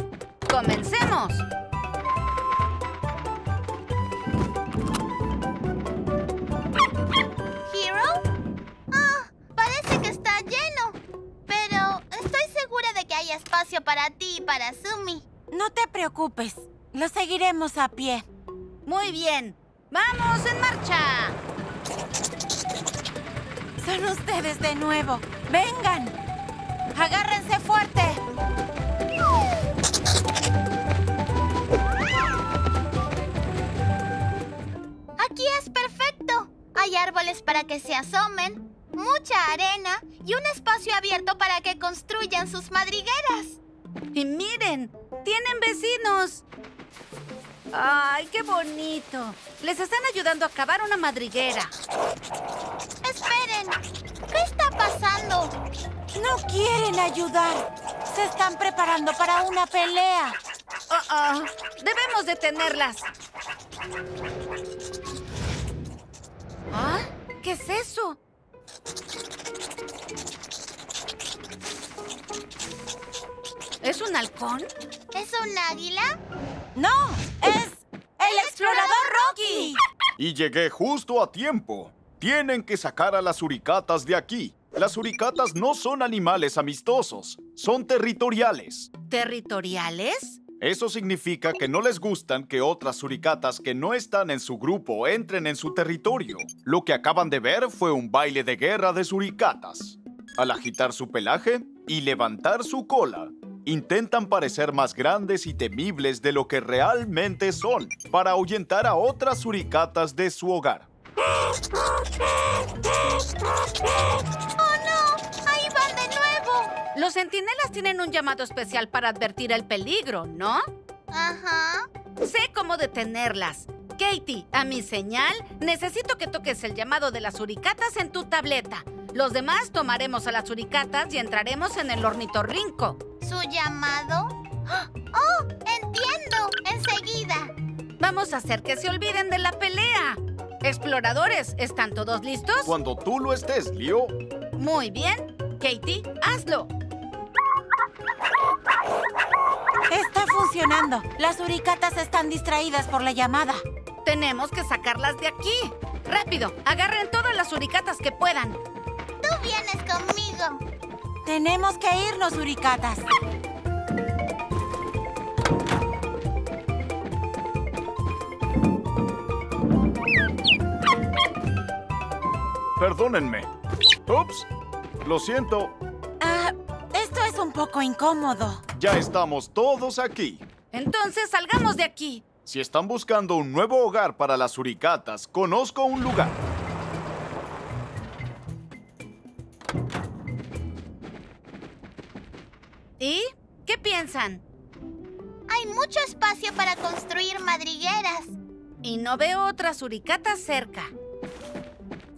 ¡Comencemos! Hay espacio para ti y para Sumi. No te preocupes, lo seguiremos a pie. Muy bien, ¡vamos en marcha! Son ustedes de nuevo, ¡vengan! ¡Agárrense fuerte! Aquí es perfecto. Hay árboles para que se asomen, mucha arena y un espacio abierto para que construyan sus madrigueras. Y miren, tienen vecinos. ¡Ay, qué bonito! Les están ayudando a cavar una madriguera. Esperen, ¿qué está pasando? No quieren ayudar. Se están preparando para una pelea. Oh, oh. Debemos detenerlas. ¿Ah? ¿Qué es eso? ¿Es un halcón? ¿Es un águila? ¡No! ¡Es el explorador Rocky! Y llegué justo a tiempo. Tienen que sacar a las suricatas de aquí. Las suricatas no son animales amistosos. Son territoriales. ¿Territoriales? Eso significa que no les gustan que otras suricatas que no están en su grupo entren en su territorio. Lo que acaban de ver fue un baile de guerra de suricatas. Al agitar su pelaje y levantar su cola, intentan parecer más grandes y temibles de lo que realmente son para ahuyentar a otras suricatas de su hogar. ¡Oh, no! ¡Ahí van de nuevo! Los centinelas tienen un llamado especial para advertir el peligro, ¿no? Ajá. Sé cómo detenerlas. Katie, a mi señal, necesito que toques el llamado de las suricatas en tu tableta. Los demás tomaremos a las suricatas y entraremos en el ornitorrinco. ¿Su llamado? ¡Oh! ¡Entiendo! ¡Enseguida! Vamos a hacer que se olviden de la pelea. Exploradores, ¿están todos listos? Cuando tú lo estés, Leo. Muy bien. Katie, hazlo. Está funcionando. Las suricatas están distraídas por la llamada. Tenemos que sacarlas de aquí. ¡Rápido! Agarren todas las suricatas que puedan. Tú vienes conmigo. Tenemos que irnos, suricatas. Perdónenme. Ups, lo siento. Ah, esto es un poco incómodo. Ya estamos todos aquí. Entonces salgamos de aquí. Si están buscando un nuevo hogar para las suricatas, conozco un lugar. ¿Y qué piensan? Hay mucho espacio para construir madrigueras. Y no veo otras suricatas cerca.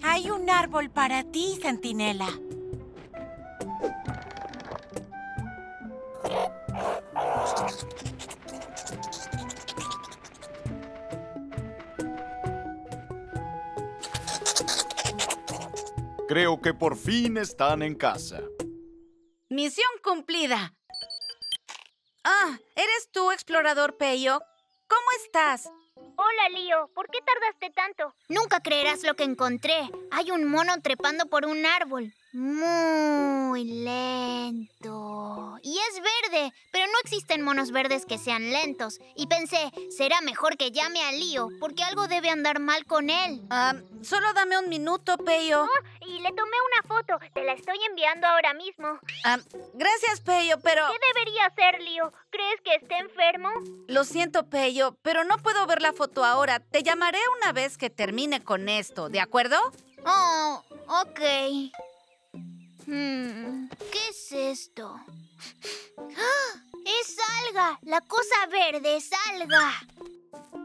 Hay un árbol para ti, centinela. Creo que por fin están en casa. Misión cumplida. Ah, ¿eres tú, explorador Peyo? ¿Cómo estás? Hola, Leo. ¿Por qué tardaste tanto? Nunca creerás lo que encontré. Hay un mono trepando por un árbol. Muy lento. Y es verde, pero no existen monos verdes que sean lentos. Y pensé, será mejor que llame a Leo, porque algo debe andar mal con él. Ah, um, solo dame un minuto, Peyo. Oh, y le tomé una foto. Te la estoy enviando ahora mismo. Ah, um, gracias, Peyo, pero... ¿Qué debería hacer, Leo? ¿Crees que esté enfermo? Lo siento, Peyo, pero no puedo ver la foto ahora. Te llamaré una vez que termine con esto, ¿de acuerdo? Oh, ok. Hmm, ¿qué es esto? ¡Ah! ¡Es alga! ¡La cosa verde es alga!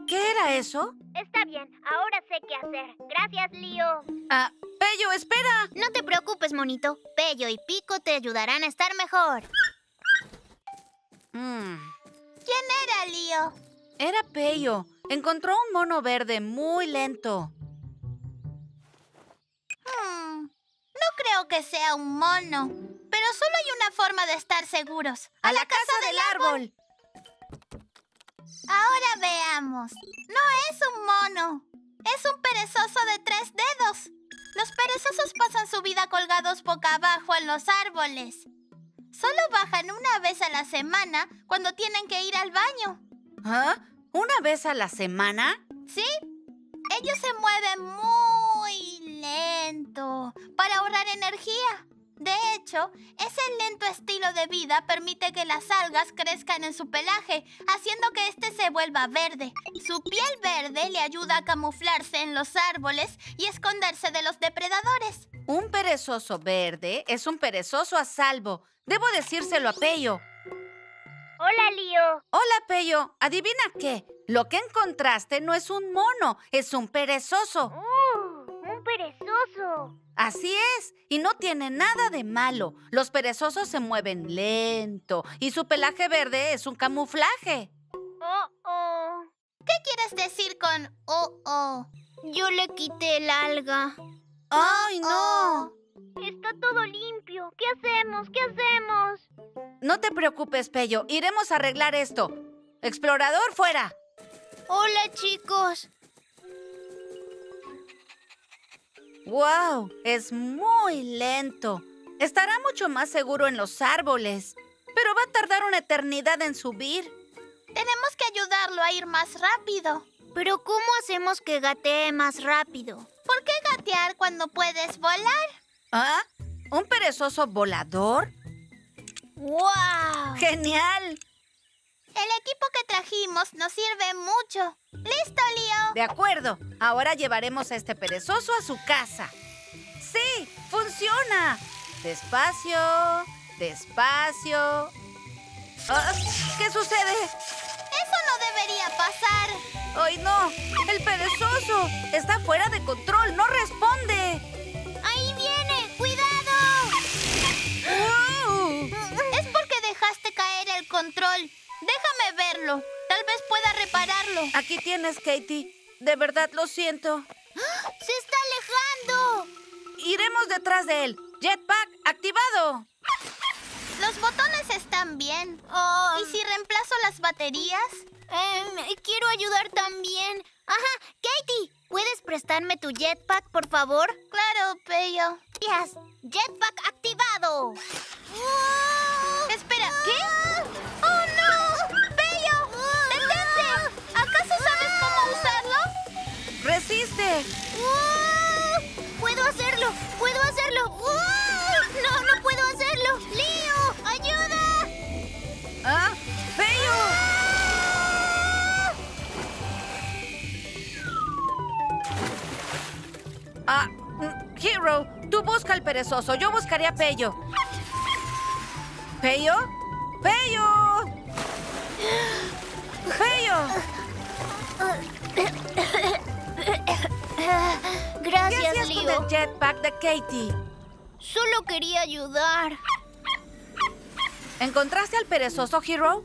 ¿Qué era eso? Está bien, ahora sé qué hacer. Gracias, Leo. Ah, Peyo, espera. No te preocupes, monito. Peyo y Pico te ayudarán a estar mejor. Mm. ¿Quién era Leo? Era Peyo. Encontró un mono verde muy lento. Hmm. No creo que sea un mono. Pero solo hay una forma de estar seguros. ¡A, a la, la casa, casa del, del árbol. árbol! Ahora veamos. No es un mono. Es un perezoso de tres dedos. Los perezosos pasan su vida colgados boca abajo en los árboles. Solo bajan una vez a la semana cuando tienen que ir al baño. ¿Ah? ¿Una vez a la semana? Sí. Ellos se mueven muy lento para ahorrar energía. De hecho, ese lento estilo de vida permite que las algas crezcan en su pelaje, haciendo que este se vuelva verde. Su piel verde le ayuda a camuflarse en los árboles y esconderse de los depredadores. Un perezoso verde es un perezoso a salvo. Debo decírselo a Peyo. Hola, Leo. Hola, Peyo. ¿Adivina qué? Lo que encontraste no es un mono, es un perezoso. Uh, un perezoso. Así es, y no tiene nada de malo. Los perezosos se mueven lento y su pelaje verde es un camuflaje. Oh, oh. ¿Qué quieres decir con oh, oh? Yo le quité el alga. ¡Ay, no! Oh. Está todo limpio. ¿Qué hacemos? ¿Qué hacemos? No te preocupes, Peyo. Iremos a arreglar esto. ¡Explorador, fuera! Hola, chicos. ¡Wow! Es muy lento. Estará mucho más seguro en los árboles, pero va a tardar una eternidad en subir. Tenemos que ayudarlo a ir más rápido. ¿Pero cómo hacemos que gatee más rápido? ¿Por qué gatear cuando puedes volar? ¿Ah? ¿Un perezoso volador? ¡Wow! ¡Genial! El equipo que trajimos nos sirve mucho. ¡Listo, Leo! De acuerdo. Ahora llevaremos a este perezoso a su casa. ¡Sí! ¡Funciona! Despacio, despacio. Oh, ¿qué sucede? ¡Eso no debería pasar! ¡Ay, no! ¡El perezoso! ¡Está fuera de control! ¡No responde! ¡Ahí viene! ¡Cuidado! ¡Oh! Es porque dejaste caer el control. Déjame verlo. Tal vez pueda repararlo. Aquí tienes, Katie. De verdad, lo siento. ¡Ah! ¡Se está alejando! Iremos detrás de él. Jetpack activado. Los botones están bien. Oh. ¿Y si reemplazo las baterías? Eh, quiero ayudar también. Ajá, Katie. ¿Puedes prestarme tu jetpack, por favor? Claro, Peyo. Yes. Jetpack activado. ¡Oh! Espera, ¿qué? ¡Oh, no! ¡Resiste! ¡Uh! ¡Puedo hacerlo! ¡Puedo hacerlo! ¡Uh! ¡No, no puedo hacerlo! ¡Leo! ¡Ayuda! ¡Ah! ¡Peyo! ¡Ah! ah Hero, tú busca al perezoso. Yo buscaré a Peyo. ¿Peyo? ¡Peyo! ¡Peyo! Gracias, ¿Qué hacías Leo? Con el jetpack de Katie? Solo quería ayudar. ¿Encontraste al perezoso, Hero?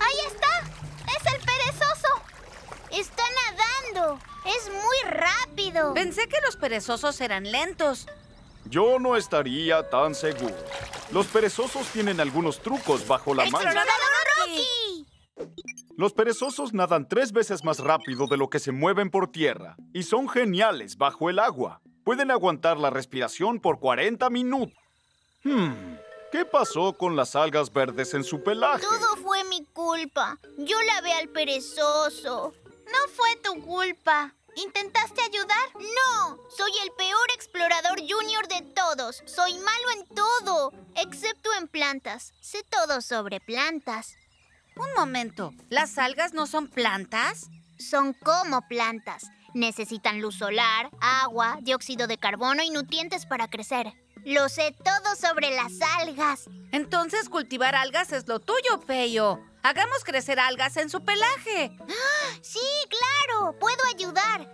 ¡Ahí está! ¡Es el perezoso! ¡Está nadando! ¡Es muy rápido! Pensé que los perezosos eran lentos. Yo no estaría tan seguro. Los perezosos tienen algunos trucos bajo la manga. ¡Rocky! Los perezosos nadan tres veces más rápido de lo que se mueven por tierra y son geniales bajo el agua. Pueden aguantar la respiración por cuarenta minutos. Hmm, ¿qué pasó con las algas verdes en su pelaje? Todo fue mi culpa. Yo lavé al perezoso. No fue tu culpa. ¿Intentaste ayudar? ¡No! Soy el peor explorador junior de todos. Soy malo en todo, excepto en plantas. Sé todo sobre plantas. Un momento, ¿las algas no son plantas? Son como plantas. Necesitan luz solar, agua, dióxido de carbono y nutrientes para crecer. Lo sé todo sobre las algas. Entonces cultivar algas es lo tuyo, Peyo. Hagamos crecer algas en su pelaje. ¡Ah! ¡Sí, claro! ¡Puedo ayudar!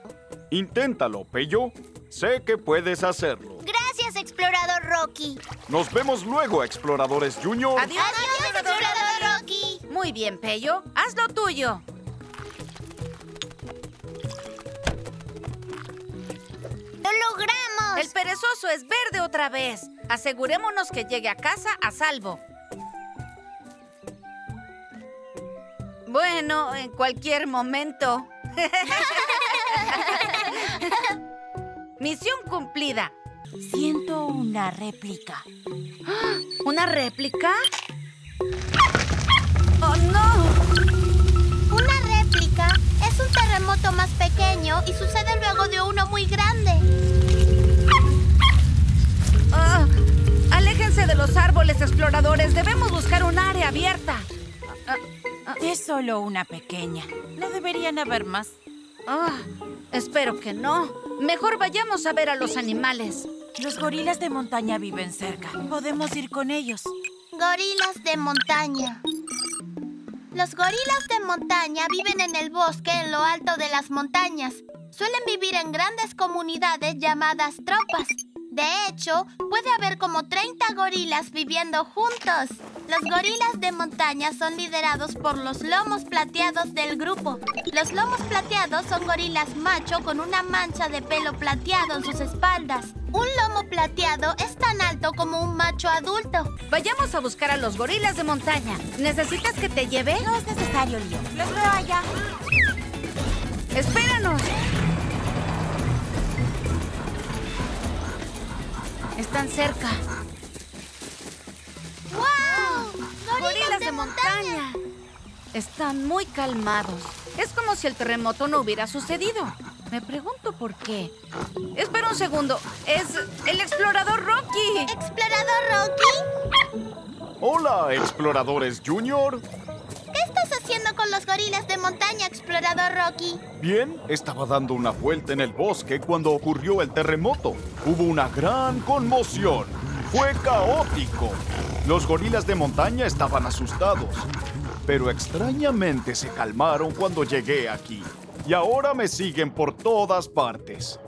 Inténtalo, Peyo. Sé que puedes hacerlo. Gracias, experto. Explorador Rocky. Nos vemos luego, Exploradores Junior. Adiós, Adiós Explorador, Explorador Rocky. Muy bien, Peyo. Haz lo tuyo. ¡Lo logramos! El perezoso es verde otra vez. Asegurémonos que llegue a casa a salvo. Bueno, en cualquier momento. Misión cumplida. Siento una réplica. ¿Una réplica? ¡Oh, no! Una réplica es un terremoto más pequeño y sucede luego de uno muy grande. Oh, aléjense de los árboles, exploradores. Debemos buscar un área abierta. Es solo una pequeña. No deberían haber más. Oh, espero que no. Mejor vayamos a ver a los animales. Los gorilas de montaña viven cerca. Podemos ir con ellos. Gorilas de montaña. Los gorilas de montaña viven en el bosque en lo alto de las montañas. Suelen vivir en grandes comunidades llamadas tropas. De hecho, puede haber como treinta gorilas viviendo juntos. Los gorilas de montaña son liderados por los lomos plateados del grupo. Los lomos plateados son gorilas macho con una mancha de pelo plateado en sus espaldas. Un lomo plateado es tan alto como un macho adulto. Vayamos a buscar a los gorilas de montaña. ¿Necesitas que te lleve? No es necesario, Leo. Los veo allá. ¡Espéranos! Están cerca. ¡Wow! ¡Gorilas, Gorilas de, de montaña! montaña! Están muy calmados. Es como si el terremoto no hubiera sucedido. Me pregunto por qué. Espera un segundo. ¡Es el Explorador Rocky! ¿Explorador Rocky? Hola, Exploradores Junior. ¿Qué estás haciendo con los gorilas de montaña, Explorador Rocky? Bien, estaba dando una vuelta en el bosque cuando ocurrió el terremoto. Hubo una gran conmoción. Fue caótico. Los gorilas de montaña estaban asustados, pero extrañamente se calmaron cuando llegué aquí. Y ahora me siguen por todas partes.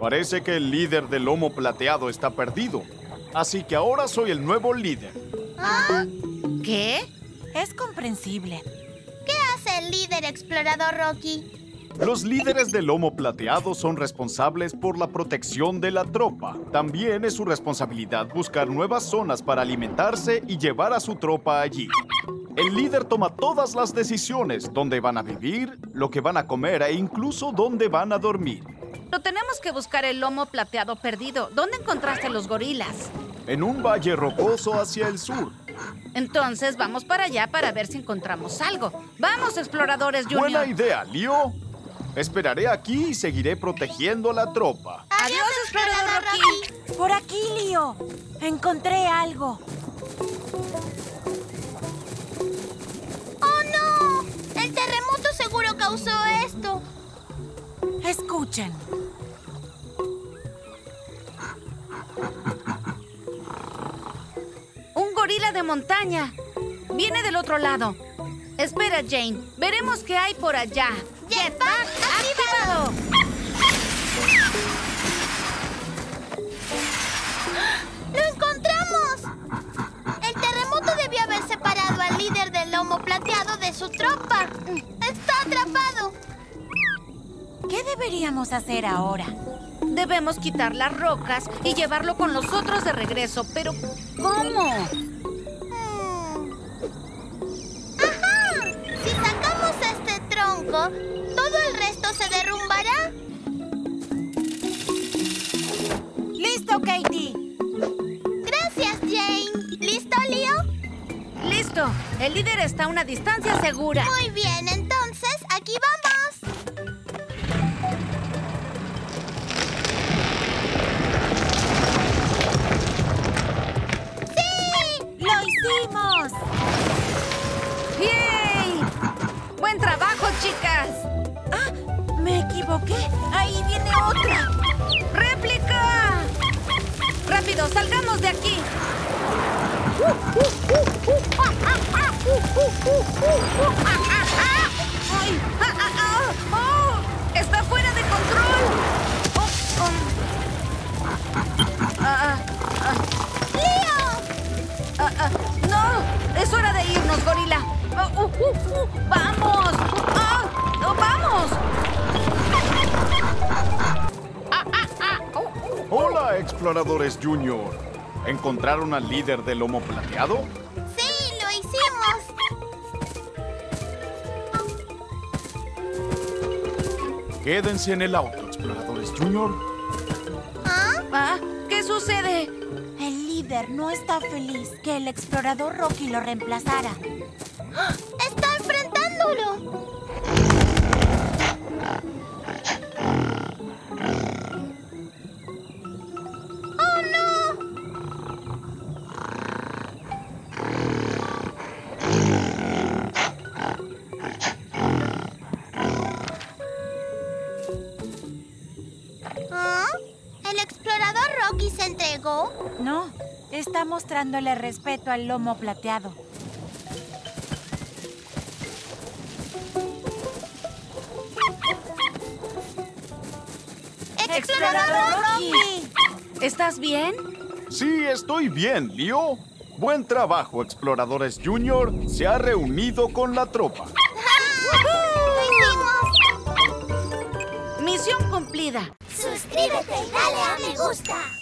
Parece que el líder del lomo plateado está perdido. Así que ahora soy el nuevo líder. ¿Ah? ¿Qué? Es comprensible. ¿Qué hace el líder explorador Rocky? Los líderes del lomo plateado son responsables por la protección de la tropa. También es su responsabilidad buscar nuevas zonas para alimentarse y llevar a su tropa allí. El líder toma todas las decisiones, dónde van a vivir, lo que van a comer e incluso dónde van a dormir. Pero tenemos que buscar el lomo plateado perdido. ¿Dónde encontraste los gorilas? En un valle rocoso hacia el sur. Entonces vamos para allá para ver si encontramos algo. ¡Vamos, Exploradores Junior! Buena idea, Leo. Esperaré aquí y seguiré protegiendo a la tropa. ¡Adiós, Adiós Explorador Rocky! Rocky! Por aquí, Leo. Encontré algo. ¡Oh, no! El terremoto seguro causó esto. Escuchen. Gorila de montaña. Viene del otro lado. Espera, Jane. Veremos qué hay por allá. Jetpack activado. ¡Lo encontramos! El terremoto debió haber separado al líder del lomo plateado de su tropa. Está atrapado. ¿Qué deberíamos hacer ahora? Debemos quitar las rocas y llevarlo con los otros de regreso. Pero, ¿cómo? ¡Ajá! Si sacamos este tronco, todo el resto se derrumbará. ¡Listo, Katie! Gracias, Jane. ¿Listo, Leo? ¡Listo! El líder está a una distancia segura. Muy bien, entonces, aquí vamos. ¡Yay! ¡Buen trabajo, chicas! ¡Ah! ¡Me equivoqué! ¡Ahí viene otra! ¡Réplica! ¡Rápido, salgamos de aquí! ¡Ay! ¡Ah, ah, ah! ¡Oh! ¡Está fuera de control! ¡Oh, oh! ah, ah. ¡Leo! Ah, ah. ¡No! ¡Es hora de irnos, gorila! Uh, uh, uh, uh. ¡Vamos! Ah, oh, ¡vamos! Ah, ah, ah. Uh, uh. ¡Hola, exploradores junior! ¿Encontraron al líder del lomo plateado? ¡Sí, lo hicimos! Quédense en el auto, exploradores junior. ¿Ah? ¿Qué sucede? El líder no está feliz que el explorador Rocky lo reemplazara. ¡Está enfrentándolo! ¡Oh, no! ¿Ah? ¿El explorador Rocky se entregó? No, está mostrándole respeto al lomo plateado. ¡Explorador Rocky! ¿Estás bien? Sí, estoy bien, Leo. Buen trabajo, exploradores junior. Se ha reunido con la tropa. ¡Lo hicimos! Misión cumplida. Suscríbete y dale a me gusta.